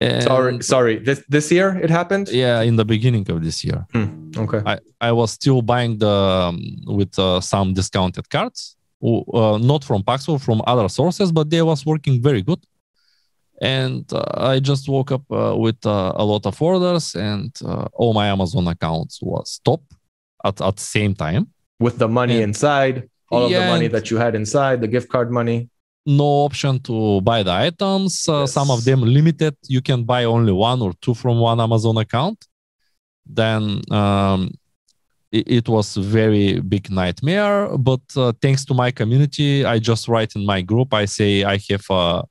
And sorry, sorry. This, this year it happened? Yeah, in the beginning of this year. Hmm. Okay. I, I was still buying the um, with uh, some discounted cards, uh, not from Paxful, from other sources, but they was working very good. And uh, I just woke up uh, with uh, a lot of orders, and uh, all my Amazon accounts was top at, at the same time. With the money and, inside, all of yeah, the money that you had inside, the gift card money. No option to buy the items. Uh, yes. Some of them limited. You can buy only one or two from one Amazon account. Then um, it, it was a very big nightmare. But uh, thanks to my community, I just write in my group. I say, I have uh,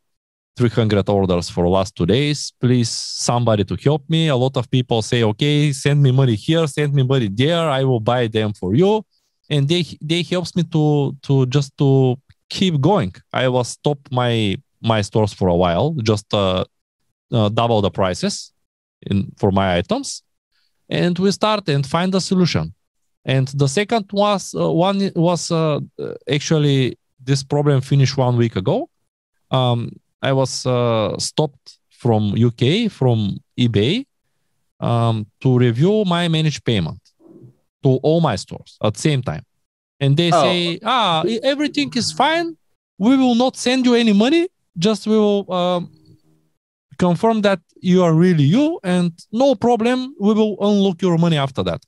three hundred orders for the last two days. Please, somebody to help me. A lot of people say, okay, send me money here, send me money there. I will buy them for you. And they they helps me to to just to keep going. I will stop my my stores for a while, just uh, uh, double the prices in for my items, and we start and find a solution. And the second was uh, one was uh, actually this problem finished one week ago. Um, I was uh, stopped from U K from eBay um, to review my managed payment to all my stores at the same time. And they oh. say, ah, everything is fine. We will not send you any money. Just we will um, confirm that you are really you, and no problem. We will unlock your money after that.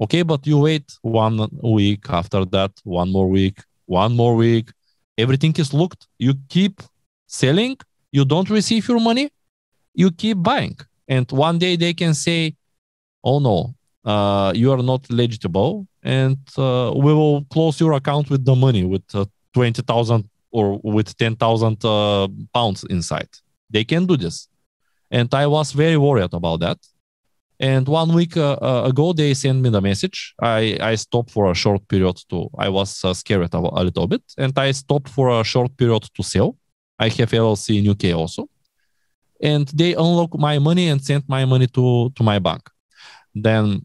Okay, but you wait one week after that, one more week, one more week. Everything is looked. You keep selling. You don't receive your money. You keep buying. And one day they can say, oh no, Uh, you are not eligible, and uh, we will close your account with the money, with uh, twenty thousand or with ten thousand uh, pounds inside. They can do this. And I was very worried about that. And one week uh, uh, ago, they sent me the message. I, I stopped for a short period to, I was uh, scared a, a little bit, and I stopped for a short period to sell. I have L L C in U K also. And they unlock my money and sent my money to, to my bank. Then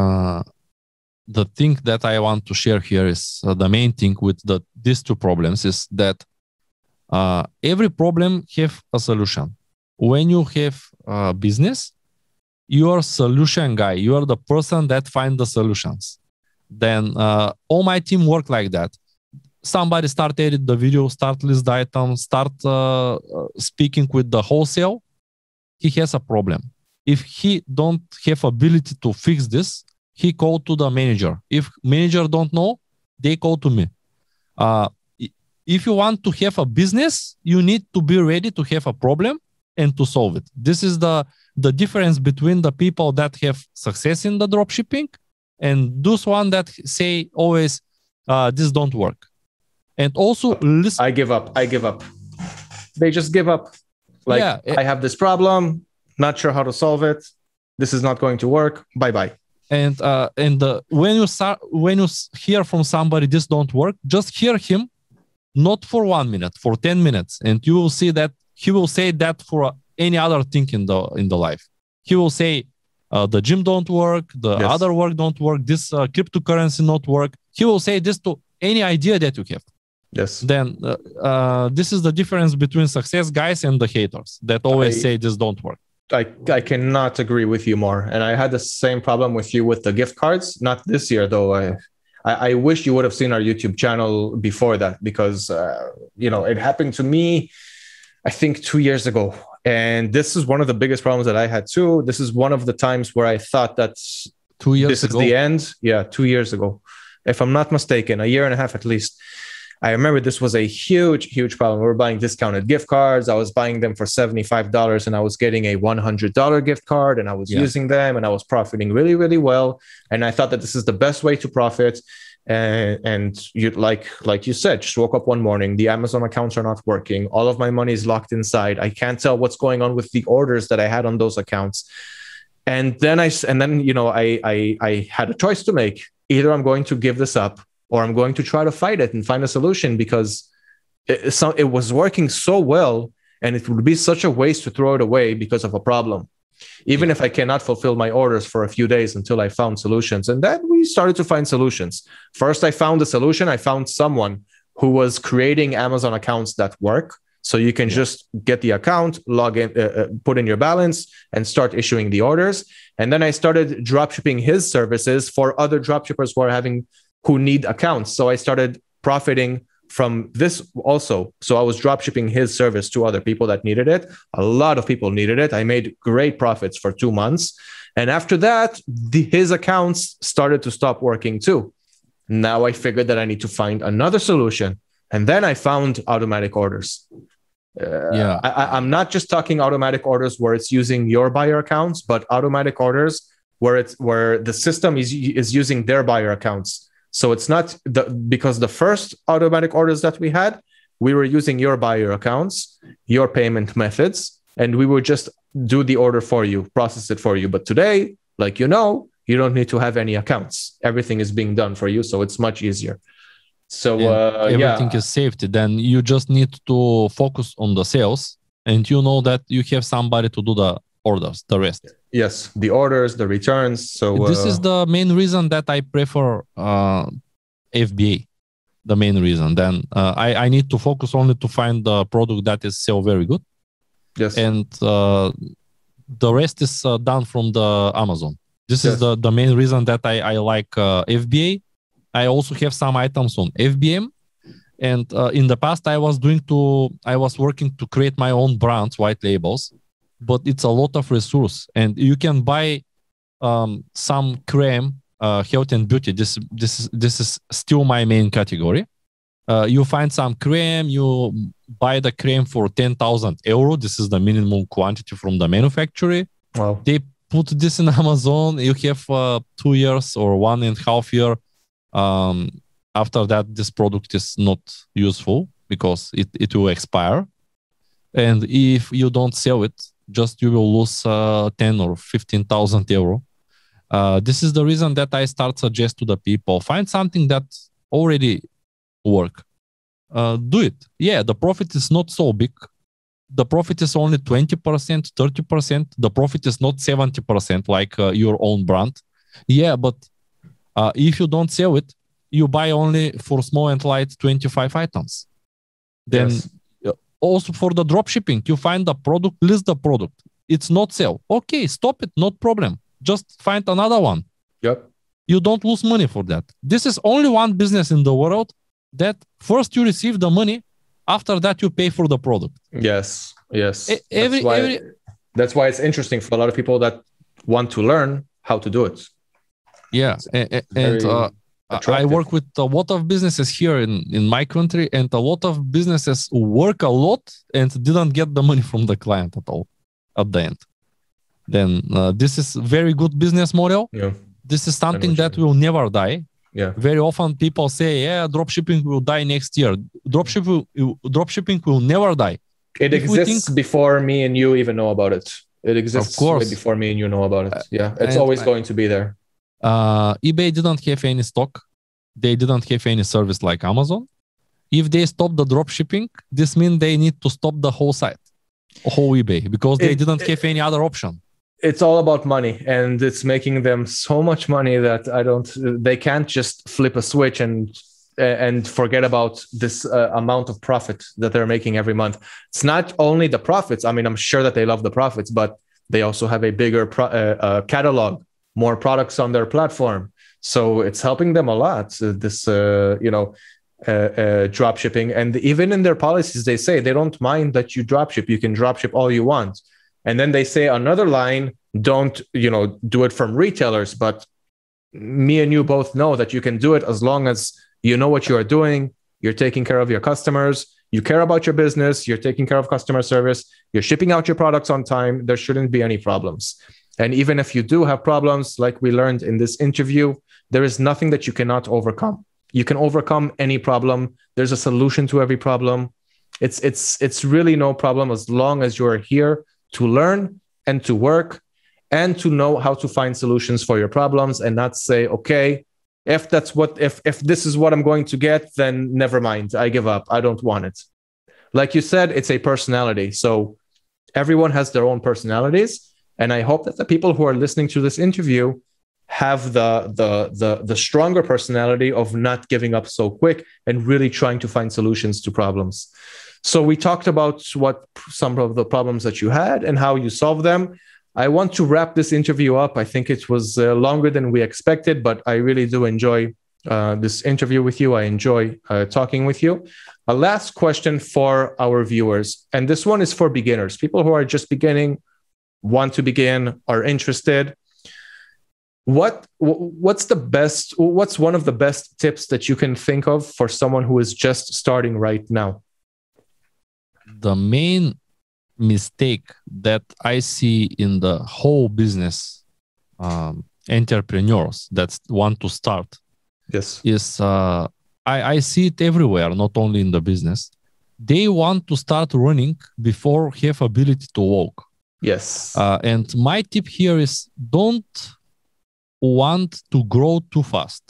Uh, the thing that I want to share here is uh, the main thing with the, these two problems is that uh, every problem have a solution. When you have a business, you're solution guy. You are the person that finds the solutions. Then uh, all my team work like that. Somebody start edit the video, start list items, start uh, speaking with the wholesale. He has a problem. If he don't have ability to fix this, he call to the manager. If manager don't know, they call to me. Uh, if you want to have a business, you need to be ready to have a problem and to solve it. This is the, the difference between the people that have success in the dropshipping and those one that say always, uh, this don't work. And also, listen. I give up. I give up. They just give up. Like, yeah, it, I have this problem. Not sure how to solve it. This is not going to work. Bye bye. And uh, and uh, when you start, when you hear from somebody this don't work, just hear him, not for one minute, for ten minutes, and you will see that he will say that for any other thing in the in the life. He will say, uh, the gym don't work, the yes. other work don't work, this uh, cryptocurrency not work. He will say this to any idea that you have. Yes. Then uh, uh, this is the difference between success guys and the haters that always I, say this don't work. I, I cannot agree with you more. And I had the same problem with you with the gift cards. Not this year, though. I I, I wish you would have seen our YouTube channel before that, because, uh, you know, it happened to me, I think, two years ago. And this is one of the biggest problems that I had, too. This is one of the times where I thought that's two years this ago. This is the end. Yeah, two years ago. If I'm not mistaken, a year and a half at least. I remember this was a huge, huge problem. We were buying discounted gift cards. I was buying them for seventy-five dollars and I was getting a one hundred dollars gift card and I was yeah. using them and I was profiting really, really well. And I thought that this is the best way to profit. And, and you, like, like you said, just woke up one morning, the Amazon accounts are not working. All of my money is locked inside. I can't tell what's going on with the orders that I had on those accounts. And then I, and then, you know, I, I, I had a choice to make. Either I'm going to give this up, or I'm going to try to fight it and find a solution, because it, so, it was working so well and it would be such a waste to throw it away because of a problem. Even if I cannot fulfill my orders for a few days until I found solutions. And then we started to find solutions. First, I found a solution. I found someone who was creating Amazon accounts that work. So you can yeah. just get the account, log in, uh, put in your balance and start issuing the orders. And then I started dropshipping his services for other dropshippers who are having who need accounts. So I started profiting from this also. So I was dropshipping his service to other people that needed it. A lot of people needed it. I made great profits for two months. And after that, the, his accounts started to stop working too. Now I figured that I need to find another solution. And then I found automatic orders. Uh, yeah, I, I'm not just talking automatic orders where it's using your buyer accounts, but automatic orders where it's where the system is, is using their buyer accounts. So it's not the, because the first automatic orders that we had, we were using your buyer accounts, your payment methods, and we would just do the order for you, process it for you. But today, like, you know, you don't need to have any accounts. Everything is being done for you. So it's much easier. So uh, everything yeah. is safety. Then you just need to focus on the sales, and you know that you have somebody to do the orders, the rest. Yes, the orders, the returns. So this uh, is the main reason that I prefer uh, F B A. The main reason. Then uh, I I need to focus only to find the product that is so very good. Yes, and uh, the rest is uh, done from the Amazon. This yes. is the the main reason that I I like uh, F B A. I also have some items on F B M, and uh, in the past I was doing to I was working to create my own brands, white labels. But it's a lot of resource, and you can buy um, some cream, uh, health and beauty. This, this, this is still my main category. Uh, you find some cream, you buy the cream for ten thousand euro. This is the minimum quantity from the manufacturer. Wow. They put this in Amazon. You have uh, two years or one and a half year. Um, after that, this product is not useful because it, it will expire. And if you don't sell it, just you will lose uh, ten or fifteen thousand euro. Uh, this is the reason that I start suggest to the people, find something that already work. Uh, do it. Yeah, the profit is not so big. The profit is only twenty percent, thirty percent. The profit is not seventy percent like uh, your own brand. Yeah, but uh, if you don't sell it, you buy only for small and light twenty-five items. Then... Yes. Also for the dropshipping, you find the product, list the product. it's not sell. Okay, stop it, not problem. Just find another one. Yep. You don't lose money for that. This is only one business in the world that first you receive the money, after that you pay for the product. Yes, yes. E- every, that's, why, every... that's why it's interesting for a lot of people that want to learn how to do it. Yeah, it's and, and uh, I work with a lot of businesses here in, in my country, and a lot of businesses work a lot and didn't get the money from the client at all at the end. Then uh, this is very good business model. Yeah. This is something that will never die. Yeah. Very often people say, yeah, dropshipping will die next year. Dropship will, dropshipping will never die. It if exists think, before me and you even know about it. It exists of course. Way before me and you know about it. Yeah, it's and always I, going to be there. Uh, eBay didn't have any stock. They didn't have any service like Amazon. If they stop the dropshipping, this means they need to stop the whole site, whole eBay, because they it, didn't it, have any other option. It's all about money, and it's making them so much money that I don't. They can't just flip a switch and and forget about this uh, amount of profit that they're making every month. It's not only the profits. I mean, I'm sure that they love the profits, but they also have a bigger pro- uh, uh, catalog, more products on their platform, so it's helping them a lot. So this, uh, you know, uh, uh, drop shipping, and even in their policies, they say they don't mind that you drop ship. You can drop ship all you want. And then they say another line, don't, you know, do it from retailers. But me and you both know that you can do it as long as you know what you are doing. You're taking care of your customers. You care about your business. You're taking care of customer service. You're shipping out your products on time. There shouldn't be any problems. And even if you do have problems, like we learned in this interview, there is nothing that you cannot overcome. You can overcome any problem. There's a solution to every problem. It's it's it's really no problem as long as you're here to learn and to work and to know how to find solutions for your problems and not say, okay, if that's what, if, if this is what I'm going to get, then never mind. I give up. I don't want it. Like you said, it's a personality. So everyone has their own personalities. And I hope that the people who are listening to this interview have the, the, the, the stronger personality of not giving up so quick and really trying to find solutions to problems. So we talked about what some of the problems that you had and how you solved them. I want to wrap this interview up. I think it was uh, longer than we expected, but I really do enjoy uh, this interview with you. I enjoy uh, talking with you. A last question for our viewers, and this one is for beginners, people who are just beginning, want to begin, are interested. What what's the best? What's one of the best tips that you can think of for someone who is just starting right now? The main mistake that I see in the whole business um, entrepreneurs that want to start yes. is uh, I, I see it everywhere, not only in the business. They want to start running before have ability to walk. Yes. Uh, and my tip here is don't want to grow too fast.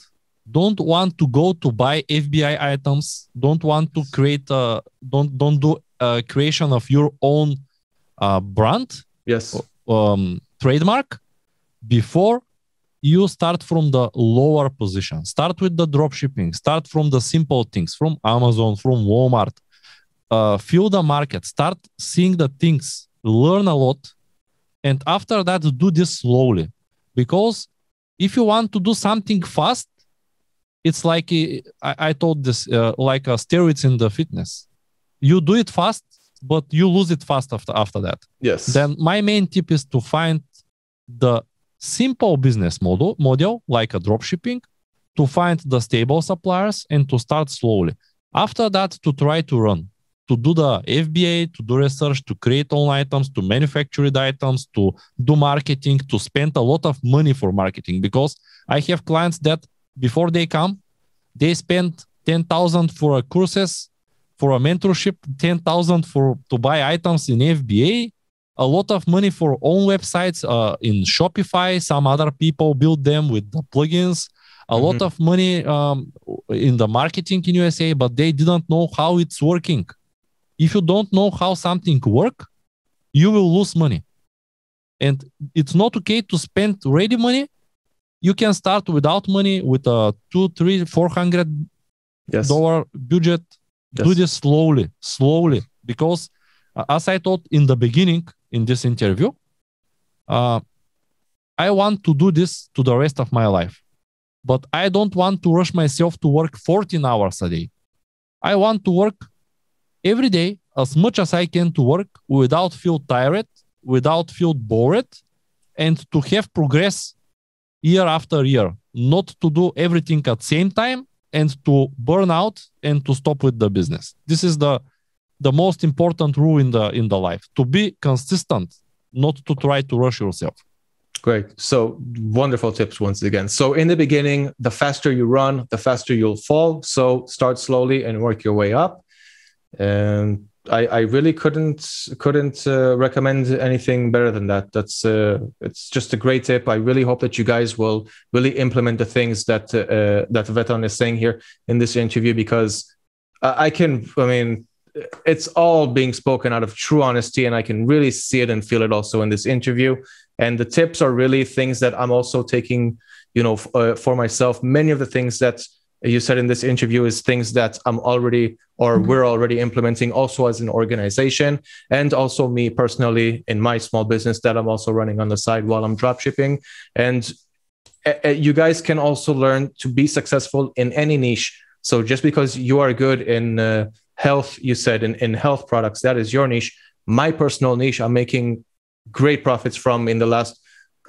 Don't want to go to buy F B I items. Don't want to create a, don't, don't do Uh, creation of your own uh, brand, yes, um, trademark, before you start from the lower position. Start with the dropshipping. Start from the simple things, from Amazon, from Walmart. Uh, fill the market. Start seeing the things. Learn a lot. And after that, do this slowly. Because if you want to do something fast, it's like, a, I, I told this, uh, like a steroids in the fitness. You do it fast, but you lose it fast after, after that. Yes. Then my main tip is to find the simple business model, model like a dropshipping, to find the stable suppliers and to start slowly. After that, to try to run, to do the F B A, to do research, to create own items, to manufacture the items, to do marketing, to spend a lot of money for marketing. Because I have clients that before they come, they spend ten thousand dollars for a courses, for a mentorship, ten thousand for to buy items in F B A, a lot of money for own websites uh, in Shopify. Some other people build them with the plugins, a mm-hmm. lot of money um, in the marketing in U S A, but they didn't know how it's working. If you don't know how something works, you will lose money. And it's not okay to spend ready money. You can start without money with a two, three, four hundred yes. dollar budget. Yes. Do this slowly, slowly, because uh, as I thought in the beginning in this interview, uh, I want to do this to the rest of my life, but I don't want to rush myself to work fourteen hours a day. I want to work every day as much as I can to work without feel tired, without feel bored, and to have progress year after year, not to do everything at the same time and to burn out and to stop with the business. This is the, the most important rule in the, in the life, to be consistent, not to try to rush yourself. Great. So wonderful tips once again. So in the beginning, the faster you run, the faster you'll fall. So start slowly and work your way up. And I, I really couldn't couldn't uh, recommend anything better than that. That's uh, it's just a great tip. I really hope that you guys will really implement the things that uh, that Tsvetan is saying here in this interview, because I can, I mean, it's all being spoken out of true honesty, and I can really see it and feel it also in this interview. And the tips are really things that I'm also taking, you know, uh, for myself. Many of the things that you said in this interview is things that I'm already, or we're already implementing also as an organization, and also me personally in my small business that I'm also running on the side while I'm dropshipping. And uh, you guys can also learn to be successful in any niche. So just because you are good in uh, health, you said in, in health products, that is your niche. My personal niche, I'm making great profits from in the last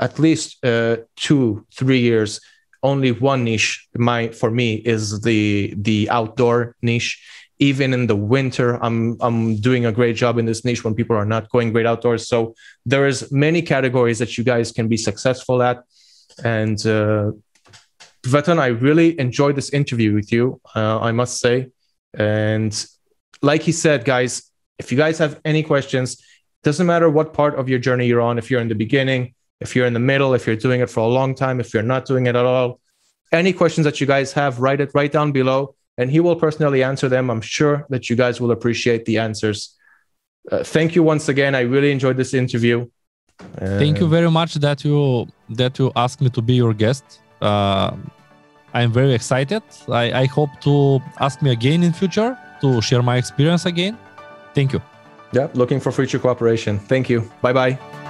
at least uh, two, three years. Only one niche, my for me, is the the outdoor niche. Even in the winter, I'm I'm doing a great job in this niche when people are not going great outdoors. So there is many categories that you guys can be successful at. And uh, Tsvetan, I really enjoyed this interview with you, uh, I must say. And like he said, guys, if you guys have any questions, doesn't matter what part of your journey you're on, if you're in the beginning, if you're in the middle, if you're doing it for a long time, if you're not doing it at all, any questions that you guys have, write it right down below, and he will personally answer them. I'm sure that you guys will appreciate the answers. Uh, thank you once again. I really enjoyed this interview. Uh, thank you very much that you that you asked me to be your guest. Uh, I'm very excited. I, I hope to ask me again in future to share my experience again. Thank you. Yeah, looking for future cooperation. Thank you. Bye-bye.